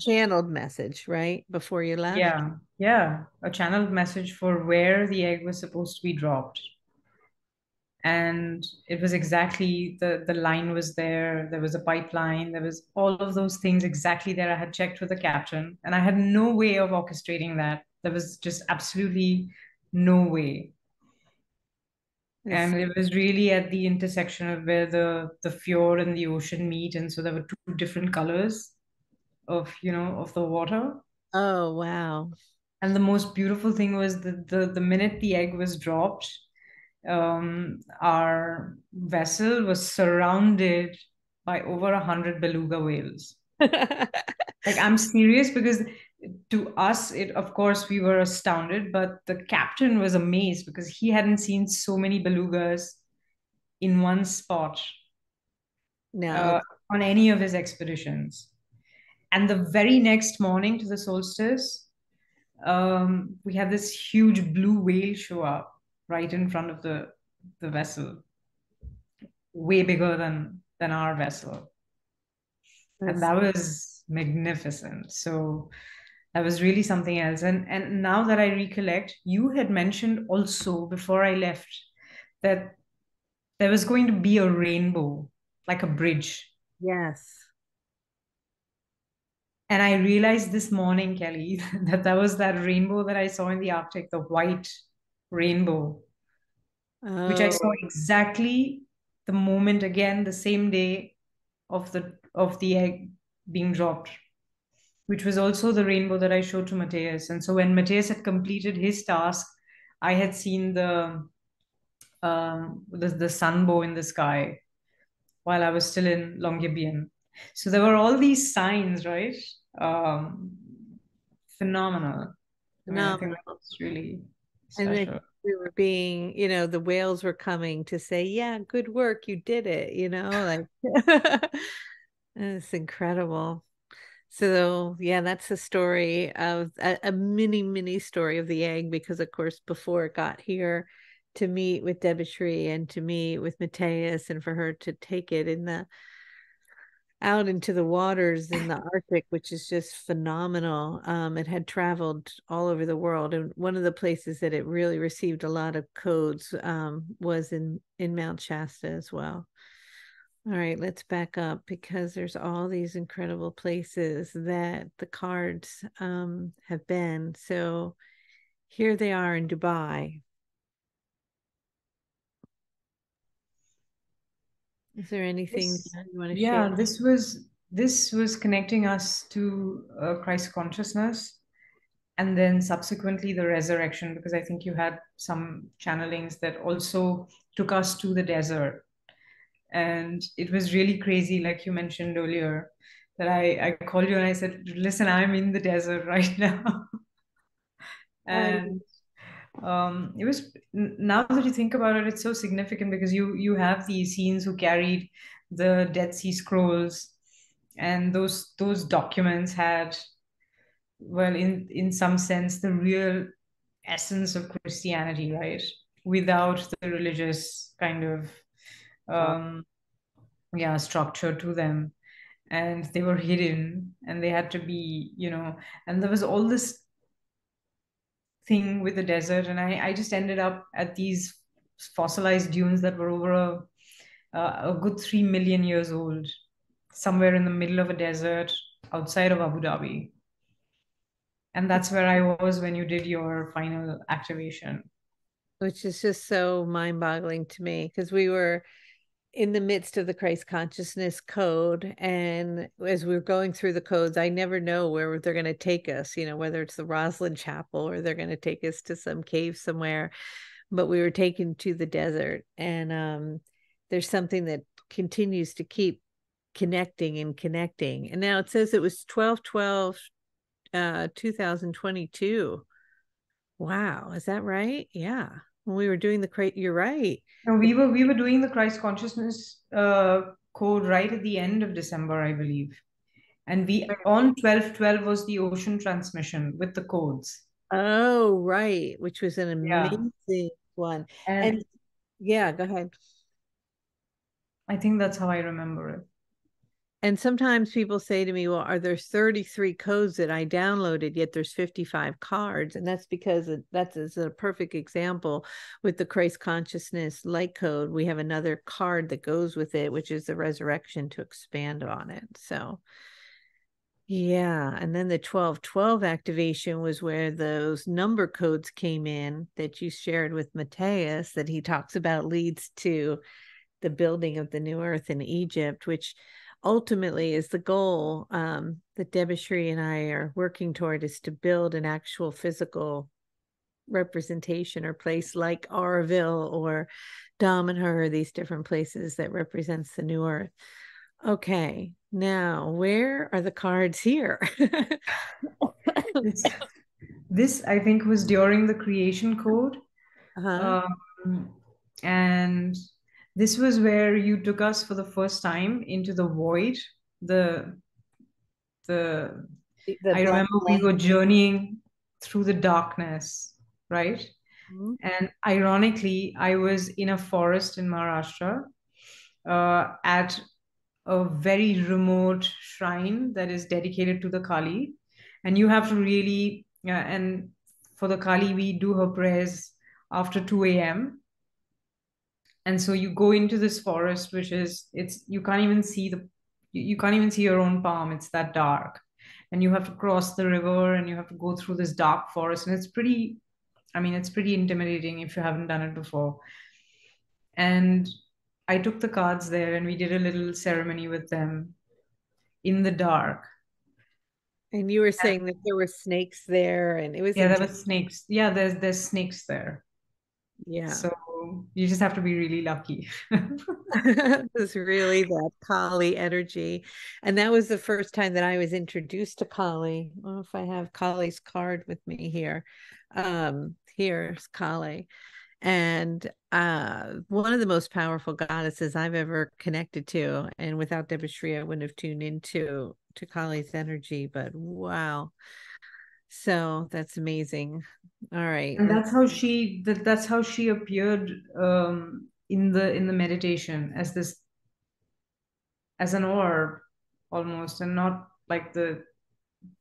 channeled message, right? Before you left? Yeah, yeah. A channeled message for where the egg was supposed to be dropped. And it was exactly, the line was there was a pipeline, there was all of those things exactly there. I had checked with the captain and I had no way of orchestrating that. There was just absolutely no way. And it was really at the intersection of where the fjord and the ocean meet. And so there were two different colors of, you know, of the water. Oh, wow. And the most beautiful thing was that the minute the egg was dropped, our vessel was surrounded by over 100 beluga whales. Like, I'm serious, because to us, of course, we were astounded, but the captain was amazed because he hadn't seen so many belugas in one spot on any of his expeditions. And the very next morning to the solstice, we had this huge blue whale show up right in front of the vessel, way bigger than our vessel. And that was magnificent. So that was really something else. And now that I recollect, you had mentioned also before I left that there was going to be a rainbow, like a bridge. Yes. And I realized this morning, Kelly, that that was that rainbow that I saw in the Arctic, the white rainbow, which I saw exactly the moment again, the same day of the egg being dropped, which was also the rainbow that I showed to Matias. And so when Matias had completed his task, I had seen the sun bow in the sky while I was still in Longyearbyen. So there were all these signs, right? Phenomenal. I think that's really special. And we were being, you know, the whales were coming to say, yeah, good work, you did it, you know, like it's incredible. So yeah, that's the story of a mini story of the egg, because of course before it got here to meet with Debashree and to meet with Matias and for her to take it in the out into the waters in the Arctic, which is just phenomenal. It had traveled all over the world. And one of the places that it really received a lot of codes was in Mount Shasta as well. All right, let's back up because there's all these incredible places that the cards have been. So here they are in Dubai. Is there anything you want to share? Yeah, this was connecting us to Christ consciousness, and then subsequently the resurrection, because I think you had some channelings that also took us to the desert. And it was really crazy, like you mentioned earlier, that I called you and I said, listen, I'm in the desert right now. And it was, now that you think about it, it's so significant because you have these scenes who carried the Dead Sea Scrolls, and those documents had, well, in some sense, the real essence of Christianity, right? Without the religious kind of structure to them, and they were hidden, and they had to be, you know, and there was all this thing with the desert, and I just ended up at these fossilized dunes that were over a good 3 million years old, somewhere in the middle of a desert outside of Abu Dhabi. And that's where I was when you did your final activation. Which is just so mind-boggling to me, because we were in the midst of the Christ Consciousness Code. And as we were going through the codes, I never know where they're going to take us, you know, whether it's the Roslyn Chapel or they're going to take us to some cave somewhere, but we were taken to the desert. And there's something that continues to keep connecting. And now it says it was 12/12/2022. Wow. Is that right? Yeah. When we were doing the, you're right. No, we were doing the Christ Consciousness Code right at the end of December, I believe. And we on 12/12 was the ocean transmission with the codes. Oh, right. Which was an amazing one. And yeah, go ahead. I think that's how I remember it. And sometimes people say to me, well, are there 33 codes that I downloaded, yet there's 55 cards? And that's because that's a perfect example with the Christ Consciousness Light Code. We have another card that goes with it, which is the resurrection to expand on it. So, yeah. And then the 12/12 activation was where those number codes came in that you shared with Matias that he talks about leads to the building of the new earth in Egypt, which ultimately is the goal that Debashree and I are working toward, is to build an actual physical representation or place like Auroville or Damanhur, these different places that represents the new earth. Okay, now where are the cards here? This I think was during the Creation Code. And this was where you took us for the first time into the void. I remember we were journeying through the darkness, right? Mm-hmm. And ironically, I was in a forest in Maharashtra at a very remote shrine that is dedicated to the Kali. And you have to really, and for the Kali, we do her prayers after 2 a.m. And so you go into this forest, which is, you can't even see the, you can't even see your own palm. It's that dark. And you have to cross the river and you have to go through this dark forest. And it's pretty, I mean, it's pretty intimidating if you haven't done it before. And I took the cards there and we did a little ceremony with them in the dark. And you were saying that there were snakes there and it was... Yeah, there were snakes. Yeah, there's snakes there. Yeah. So you just have to be really lucky. This really that Kali energy. And that was the first time that I was introduced to Kali. I don't know if I have Kali's card with me here. Here's Kali. And one of the most powerful goddesses I've ever connected to. And without Debashree, I wouldn't have tuned into Kali's energy, but wow. So that's amazing. All right. And that's how she, that's how she appeared in the meditation as this, as an orb almost, and not like the,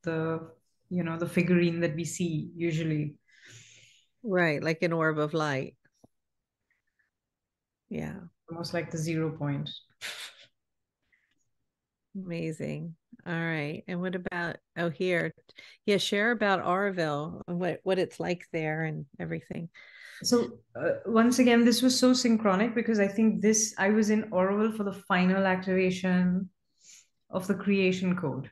you know, the figurine that we see usually. Right, like an orb of light. Yeah, almost like the 0 point. Amazing. All right, and what about here? Yeah, share about Auroville, what it's like there and everything. So once again, this was so synchronic because I think I was in Auroville for the final activation of the Creation Code.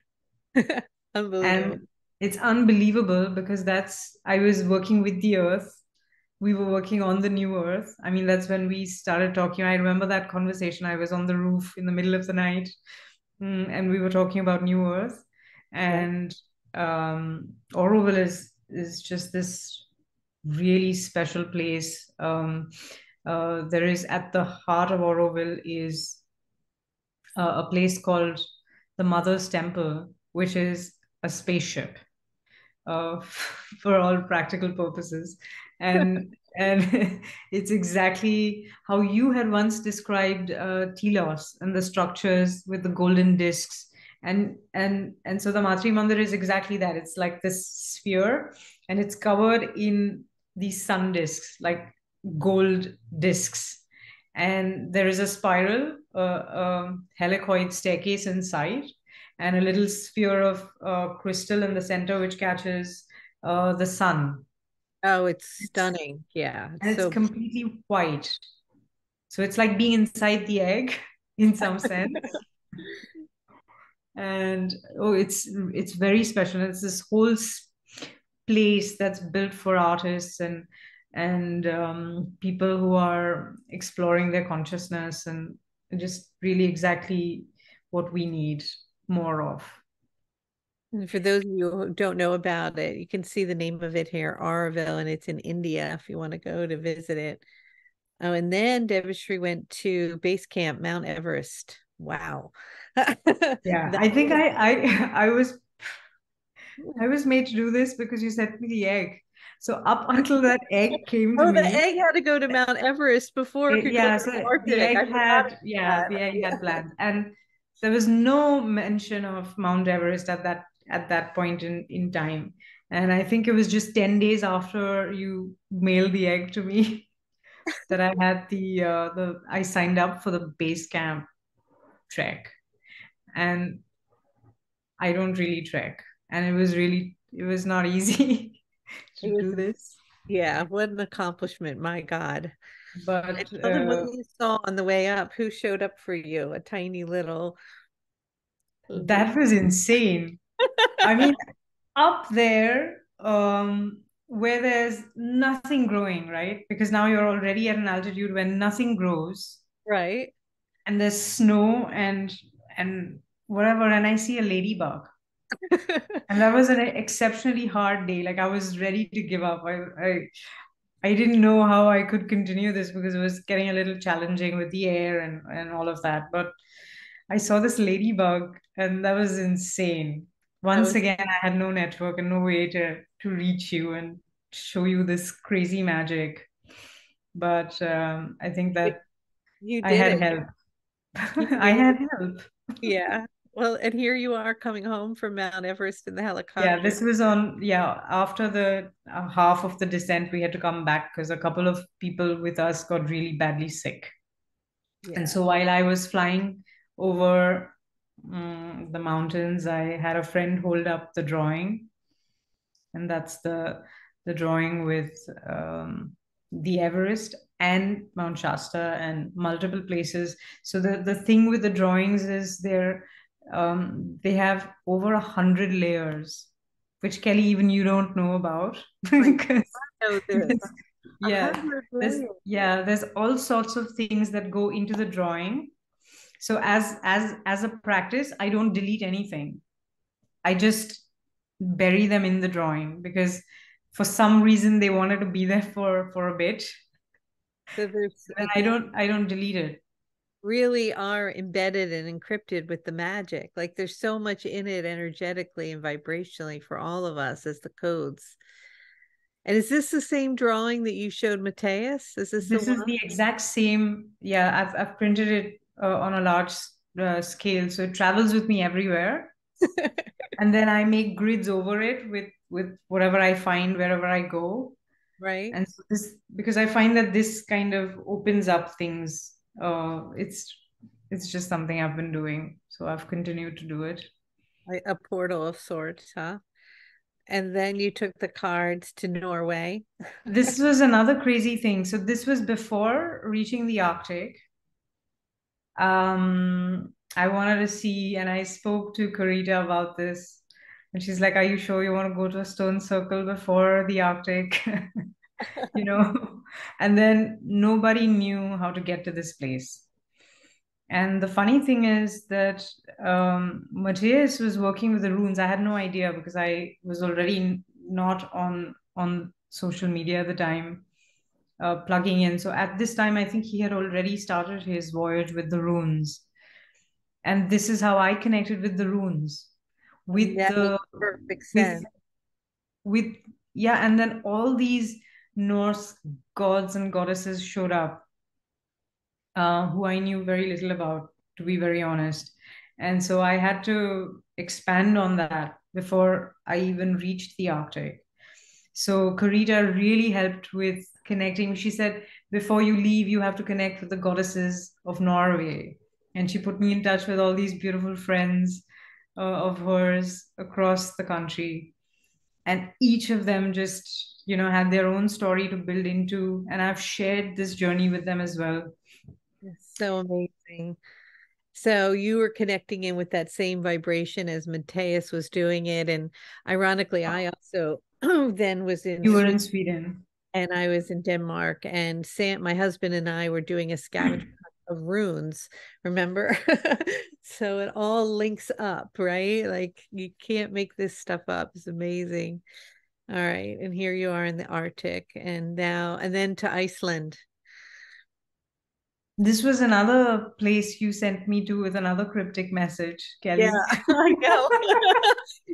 Unbelievable. And it's unbelievable because I was working with the earth. We were working on the new earth. I mean, that's when we started talking. I remember that conversation. I was on the roof in the middle of the night and we were talking about new earth. And Auroville is just this really special place. There is, at the heart of Auroville is a place called the Mother's Temple, which is a spaceship. For all practical purposes. And and it's exactly how you had once described Telos and the structures with the golden discs. And so the Matri Mandir is exactly that. It's like this sphere and it's covered in these sun discs, like gold discs. And there is a spiral, helicoid staircase inside, and a little sphere of crystal in the center, which catches the sun. Oh, it's stunning. Yeah. And it's completely white. So it's like being inside the egg in some sense. And oh, it's very special. It's this whole place that's built for artists and people who are exploring their consciousness, and just really exactly what we need more of. And for those of you who don't know about it, you can see the name of it here, Auroville, and it's in India if you want to go to visit it. Oh, and then Debashree went to base camp Mount Everest. Wow. Yeah. I think I was made to do this because you sent me the egg. So up until that egg came to me. The egg had to go to Mount Everest before it could go to Arctic. The egg had plans. And there was no mention of Mount Everest at that point in time. And I think it was just 10 days after you mailed the egg to me that I had I signed up for the base camp trek. And I don't really trek. And it was not easy to do this. Yeah, what an accomplishment, my God. But tell them what you saw on the way up. Who showed up for you? A tiny little... That was insane. I mean, up there where there's nothing growing, right? Because now you're already at an altitude where nothing grows, right? And there's snow and whatever, and I see a ladybug. And that was an exceptionally hard day. Like, I was ready to give up. I didn't know how I could continue this because it was getting a little challenging with the air and all of that. But I saw this ladybug and that was insane. Once again, I had no network and no way to reach you and show you this crazy magic. But I think that I had help. I had help. Yeah. Well, and here you are coming home from Mount Everest in the helicopter. Yeah, this was on, yeah, after the half of the descent, we had to come back because a couple of people with us got really badly sick. Yeah. And so while I was flying over the mountains, I had a friend hold up the drawing. And that's the drawing with the Everest and Mount Shasta and multiple places. So the thing with the drawings is they're, they have over 100 layers, which Kelly, even you don't know about. Because I know this. Yeah, there's all sorts of things that go into the drawing. So as a practice, I don't delete anything. I just bury them in the drawing because for some reason they wanted to be there for a bit. So and I don't delete it. Really are embedded and encrypted with the magic. Like there's so much in it energetically and vibrationally for all of us as the codes. And is this the same drawing that you showed Matias? Is this the one? Is the exact same. Yeah, I've printed it on a large scale. So it travels with me everywhere. And then I make grids over it with whatever I find, wherever I go. Right. And so this, because I find that this kind of opens up things. It's just something I've been doing. So I've continued to do it. A portal of sorts, huh? And then you took the cards to Norway. This was another crazy thing. So this was before reaching the Arctic. I wanted to see, and I spoke to Karita about this. And she's like, are you sure you want to go to a stone circle before the Arctic? You know, and then nobody knew how to get to this place. And the funny thing is that Matias was working with the runes. I had no idea because I was already not on social media at the time, plugging in. So at this time, I think he had already started his voyage with the runes. And this is how I connected with the runes. With the perfect sense. With yeah, and then all these Norse gods and goddesses showed up, who I knew very little about, to be very honest. And so I had to expand on that before I even reached the Arctic. So Karita really helped with connecting. She said, before you leave, you have to connect with the goddesses of Norway. And she put me in touch with all these beautiful friends of hers across the country. And each of them just, you know, had their own story to build into. And I've shared this journey with them as well. It's so amazing. So you were connecting in with that same vibration as Matias was doing it. And ironically, I also then was in... You were in Sweden. And I was in Denmark. And Sam, my husband and I were doing a scavenger of runes, remember? So it all links up, right? Like you can't make this stuff up. It's amazing. All right. And here you are in the Arctic and now, and then to Iceland. This was another place you sent me to with another cryptic message, Kelly. Yeah, I know.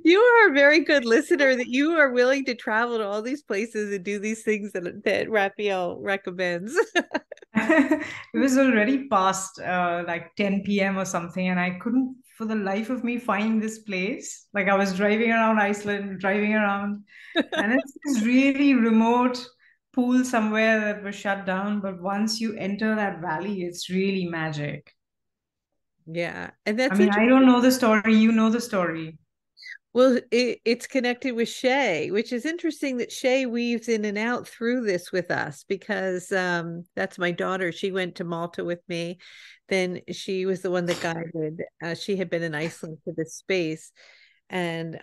You are a very good listener that you are willing to travel to all these places and do these things that Raphael recommends. It was already past like 10 p.m. or something, and I couldn't for the life of me find this place. Like I was driving around Iceland, driving around, and it's this really remote pool somewhere that was shut down. But once you enter that valley, it's really magic. Yeah. And that's, I mean, I don't know the story. You know the story. Well, it's connected with Shay, which is interesting that Shay weaves in and out through this with us because that's my daughter. She went to Malta with me. Then she was the one that guided. She had been in Iceland for this space. And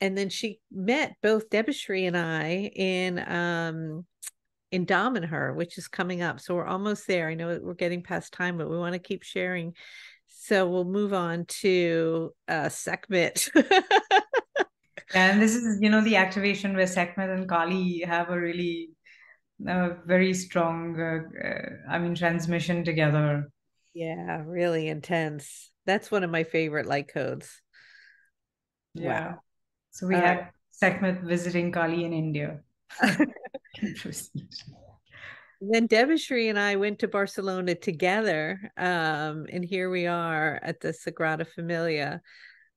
then she met both Debashree and I in Damanhur, which is coming up. So we're almost there. I know we're getting past time, but we want to keep sharing. So we'll move on to Sekhmet. And this is, you know, the activation where Sekhmet and Kali have a really very strong, transmission together. Yeah, really intense. That's one of my favorite light codes. Yeah. Wow. So we had Sekhmet visiting Kali in India. Then Debashree and I went to Barcelona together, and here we are at the Sagrada Familia.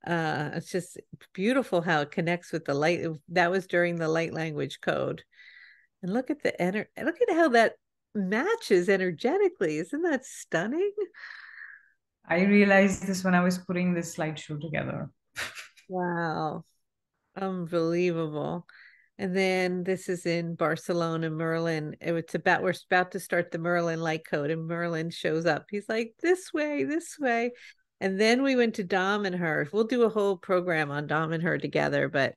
It's just beautiful how it connects with the light. That was during the light language code. And look at the look at how that matches energetically. Isn't that stunning? I realized this when I was putting this slideshow together. Wow. Unbelievable. And then this is in Barcelona, Merlin. It's about, we're about to start the Merlin light code, and Merlin shows up. He's like, this way, this way. And then we went to Damanhur. We'll do a whole program on Damanhur together, but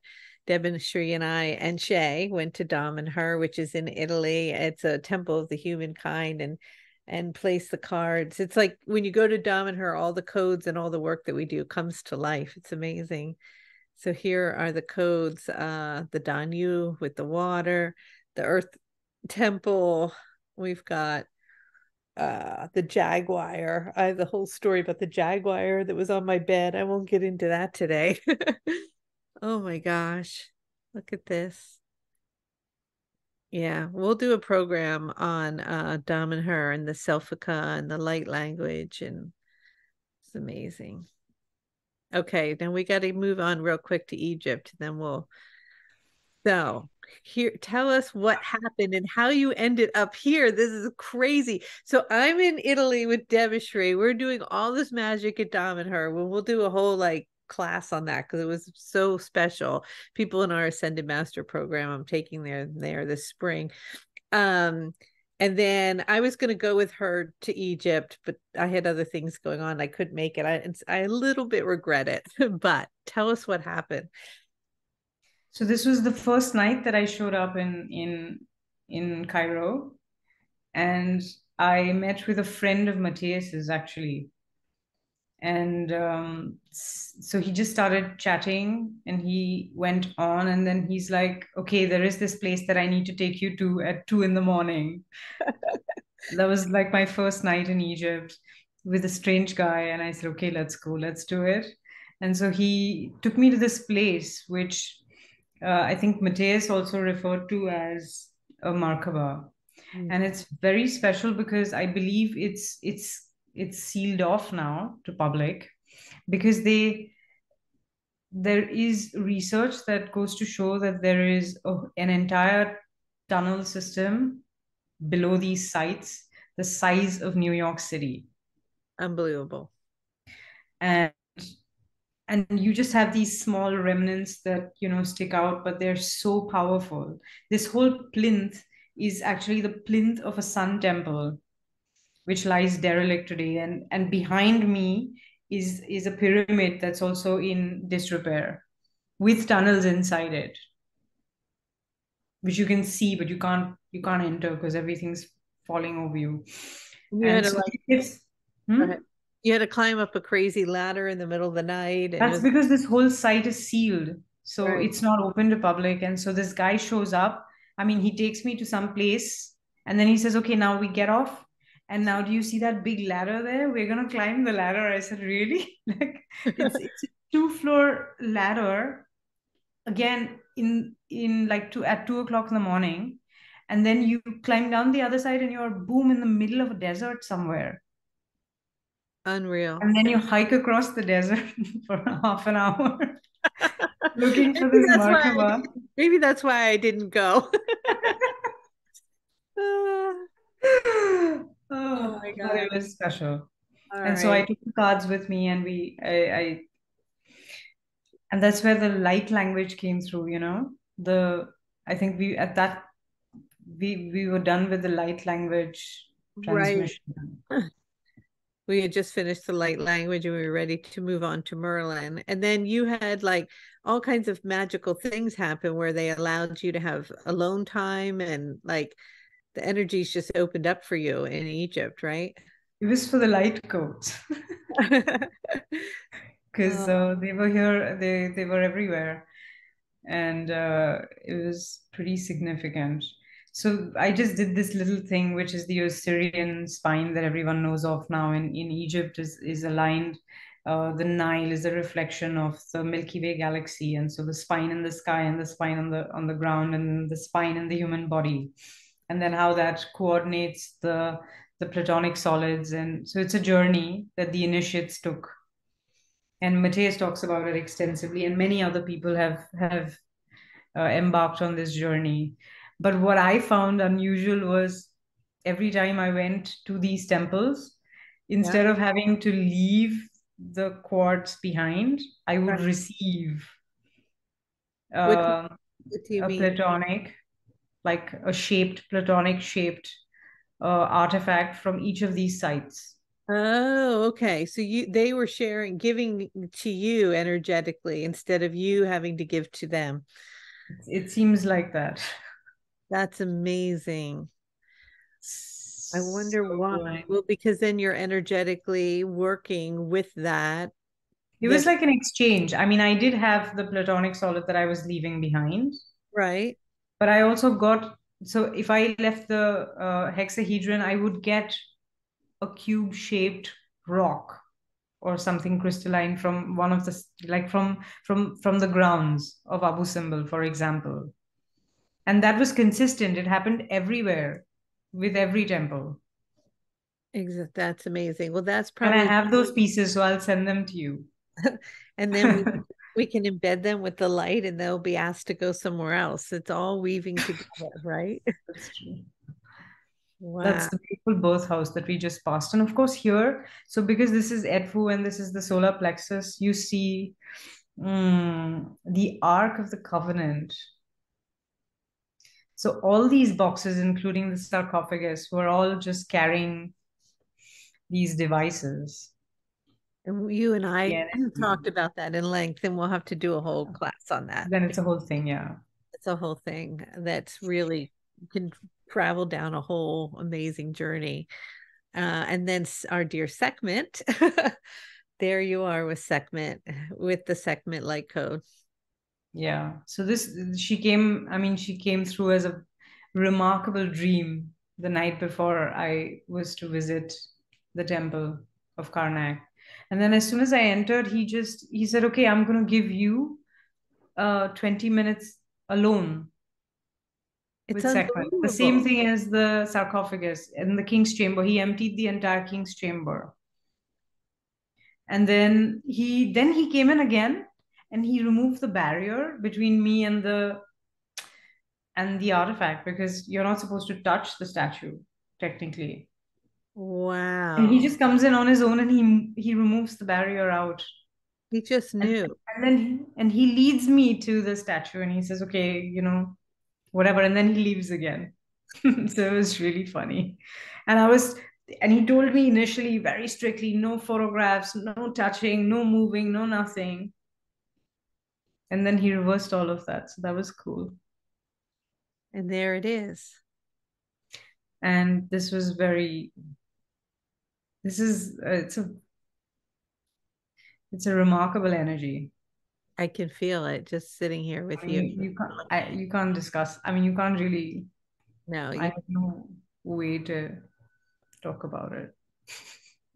Debashree and I and Shay went to Damanhur, which is in Italy. It's a temple of the humankind, and place the cards. It's like when you go to Damanhur, all the codes and all the work that we do comes to life. It's amazing. So here are the codes, the Danube with the water, the earth temple. We've got the jaguar. I have the whole story about the jaguar that was on my bed. I won't get into that today. Oh my gosh. Look at this. Yeah, we'll do a program on Damanhur and the Selfika and the light language. And it's amazing. Okay, then we got to move on real quick to Egypt. Then we'll. So here, tell us what happened and how you ended up here. This is crazy. So I'm in Italy with Debashree. We're doing all this magic at Damanhur. We'll do a whole like class on that because it was so special. People in our Ascended Master program I'm taking there this spring. And then I was going to go with her to Egypt, but I had other things going on. I couldn't make it. I a little bit regret it, but tell us what happened. So this was the first night that I showed up in Cairo, and I met with a friend of Matias's actually. And so he just started chatting and he went on, and then he's like, okay, there is this place that I need to take you to at 2 a.m. That was like my first night in Egypt with a strange guy. And I said, okay, let's go, let's do it. And so he took me to this place, which I think Matias also referred to as a Markaba. Mm-hmm. And it's very special because I believe it's sealed off now to public, because there is research that goes to show that there is an entire tunnel system below these sites, the size of New York City. Unbelievable. And you just have these small remnants that, you know, stick out, but they're so powerful. This whole plinth is actually the plinth of a sun temple, which lies derelict today. And behind me is a pyramid that's also in disrepair with tunnels inside it, which you can see, but you can't enter because everything's falling over you. You had to climb up a crazy ladder in the middle of the night. And that's because this whole site is sealed. So It's not open to public. And so this guy shows up. I mean, he takes me to some place and then he says, okay, now we get off. And now, do you see that big ladder there? We're going to climb the ladder. I said, really? Like, it's a 2-floor ladder, again, in like at 2:00 a.m. And then you climb down the other side and you're boom in the middle of a desert somewhere. Unreal. And then you hike across the desert for half an hour looking for this Merkaba. Maybe that's why I didn't go. Oh my God, it was special. So I took the cards with me, and and that's where the light language came through, you know. I think we were done with the light language transmission. Right. We had just finished the light language and we were ready to move on to Merlin. And then you had like all kinds of magical things happen where they allowed you to have alone time, and like the energies just opened up for you in Egypt, right? It was for the light codes, because they were here, they were everywhere, and it was pretty significant. So I just did this little thing, which is the Osirian spine that everyone knows of now in Egypt is aligned. The Nile is a reflection of the Milky Way galaxy, and so the spine in the sky and the spine on the ground and the spine in the human body and then how that coordinates the platonic solids. And so it's a journey that the initiates took. And Matias talks about it extensively, and many other people have embarked on this journey. But what I found unusual was every time I went to these temples, instead of having to leave the quartz behind, I would receive a platonic, like a shaped, platonic-shaped artifact from each of these sites. Oh, okay. So they were sharing, giving to you energetically instead of you having to give to them. It seems like that. That's amazing. I wonder why. Well, because then you're energetically working with that. It was like an exchange. I mean, I did have the platonic solid that I was leaving behind. Right. But I also got, so if I left the hexahedron, I would get a cube-shaped rock or something crystalline from one of the, like from the grounds of Abu Simbel, for example. And that was consistent. It happened everywhere with every temple. That's amazing. Well, that's probably. And I have those pieces, so I'll send them to you. And then we can embed them with the light, and they'll be asked to go somewhere else. It's all weaving together, right? That's true. Wow. That's the beautiful birth house that we just passed. And of course here, so because this is Edfu and this is the solar plexus, you see the Ark of the Covenant. So all these boxes, including the sarcophagus, were all just carrying these devices. And you and I talked about that in length, and we'll have to do a whole class on that. Then it's a whole thing, yeah. It's a whole thing that's really, you can travel down a whole amazing journey. And then our dear Sekhmet, there you are with Sekhmet, with the Sekhmet light code. Yeah. So this, she came through as a remarkable dream the night before I was to visit the temple of Karnak. And then as soon as I entered, he said, okay, I'm going to give you 20 minutes alone. It's the same thing as the sarcophagus in the king's chamber. He emptied the entire king's chamber. And then he came in again, and he removed the barrier between me and the artifact, because you're not supposed to touch the statue technically. Wow. And he just comes in on his own, and he removes the barrier out. He just knew. And then he leads me to the statue, and he says, okay, you know, whatever, and then he leaves again. So it was really funny. And he told me initially very strictly, no photographs, no touching, no moving, no nothing. And then he reversed all of that. So that was cool. And there it is. And this was it's a remarkable energy. I can feel it just sitting here with you. You can't discuss. I mean, you can't really. No, I have no way to talk about it.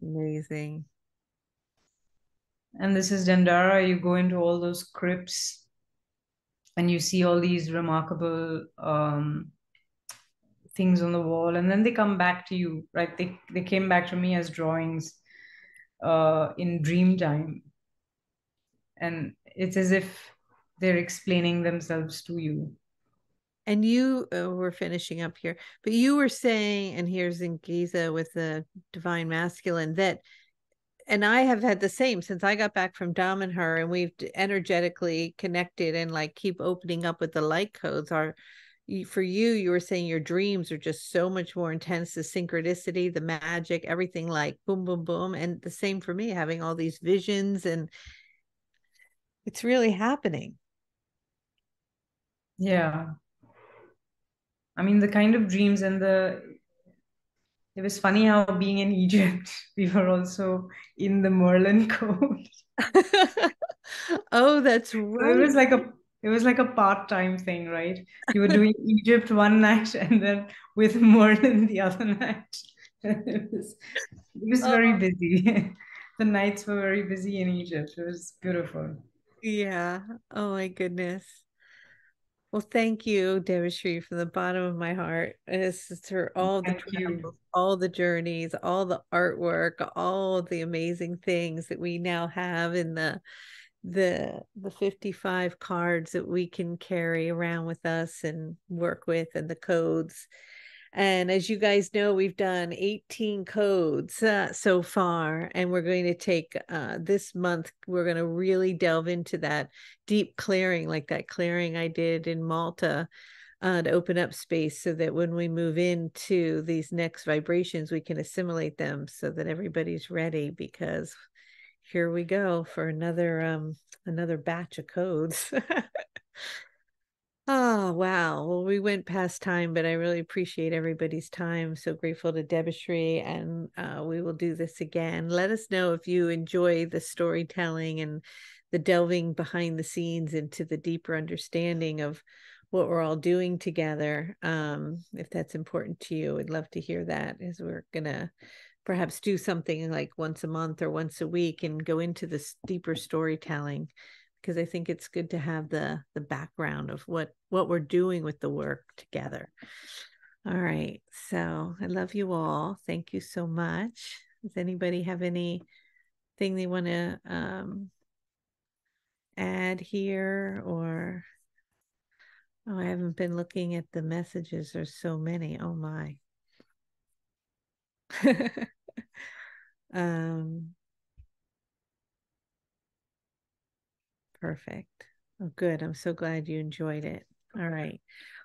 Amazing. And this is Dandara. You go into all those crypts, and you see all these remarkable things on the wall, and then they come back to you, right? They came back to me as drawings in dream time, and it's as if they're explaining themselves to you. And you were finishing up here, but you were saying, and here's in Giza with the divine masculine that, and I have had the same since I got back from Damanhur, and we've energetically connected and like keep opening up with the light codes. For you, you were saying your dreams are just so much more intense, the synchronicity, the magic, everything like boom, boom, boom. And the same for me, having all these visions, and it's really happening. Yeah. I mean, the kind of dreams and it was funny how being in Egypt, we were also in the Merlin code. Oh, that's right. It was like a part-time thing, right? You were doing Egypt one night and then with Merlin the other night. It was very busy. The nights were very busy in Egypt. It was beautiful. Yeah. Oh my goodness. Well, thank you, Debashree, from the bottom of my heart. And it's just for all the travels, all the journeys, all the artwork, all the amazing things that we now have in the 55 cards that we can carry around with us and work with, and the codes. And as you guys know, we've done 18 codes so far, and we're going to take this month, we're going to really delve into that deep clearing, like that clearing I did in Malta to open up space so that when we move into these next vibrations, we can assimilate them so that everybody's ready, because here we go for another batch of codes. Oh, wow. Well, we went past time, but I really appreciate everybody's time. So grateful to Debashree, and we will do this again. Let us know if you enjoy the storytelling and the delving behind the scenes into the deeper understanding of what we're all doing together. If that's important to you, I'd love to hear that, as we're going to perhaps do something like once a month or once a week and go into this deeper storytelling, because I think it's good to have the background of what we're doing with the work together. All right. So I love you all. Thank you so much. Does anybody have anything they want to add here? Or, oh, I haven't been looking at the messages. There's so many. Oh, my. Perfect. Oh, good. I'm so glad you enjoyed it. All right.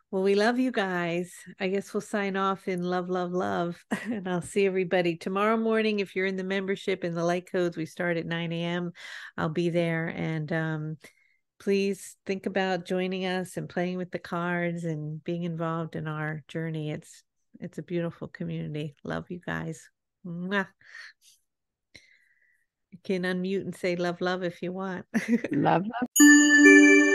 Well, we love you guys. I guess we'll sign off in love, love, love. And I'll see everybody tomorrow morning. If you're in the membership in the light codes, we start at 9 a.m. I'll be there. And please think about joining us and playing with the cards and being involved in our journey. It's a beautiful community. Love you guys. Mwah. You can unmute and say love, love if you want. Love, love.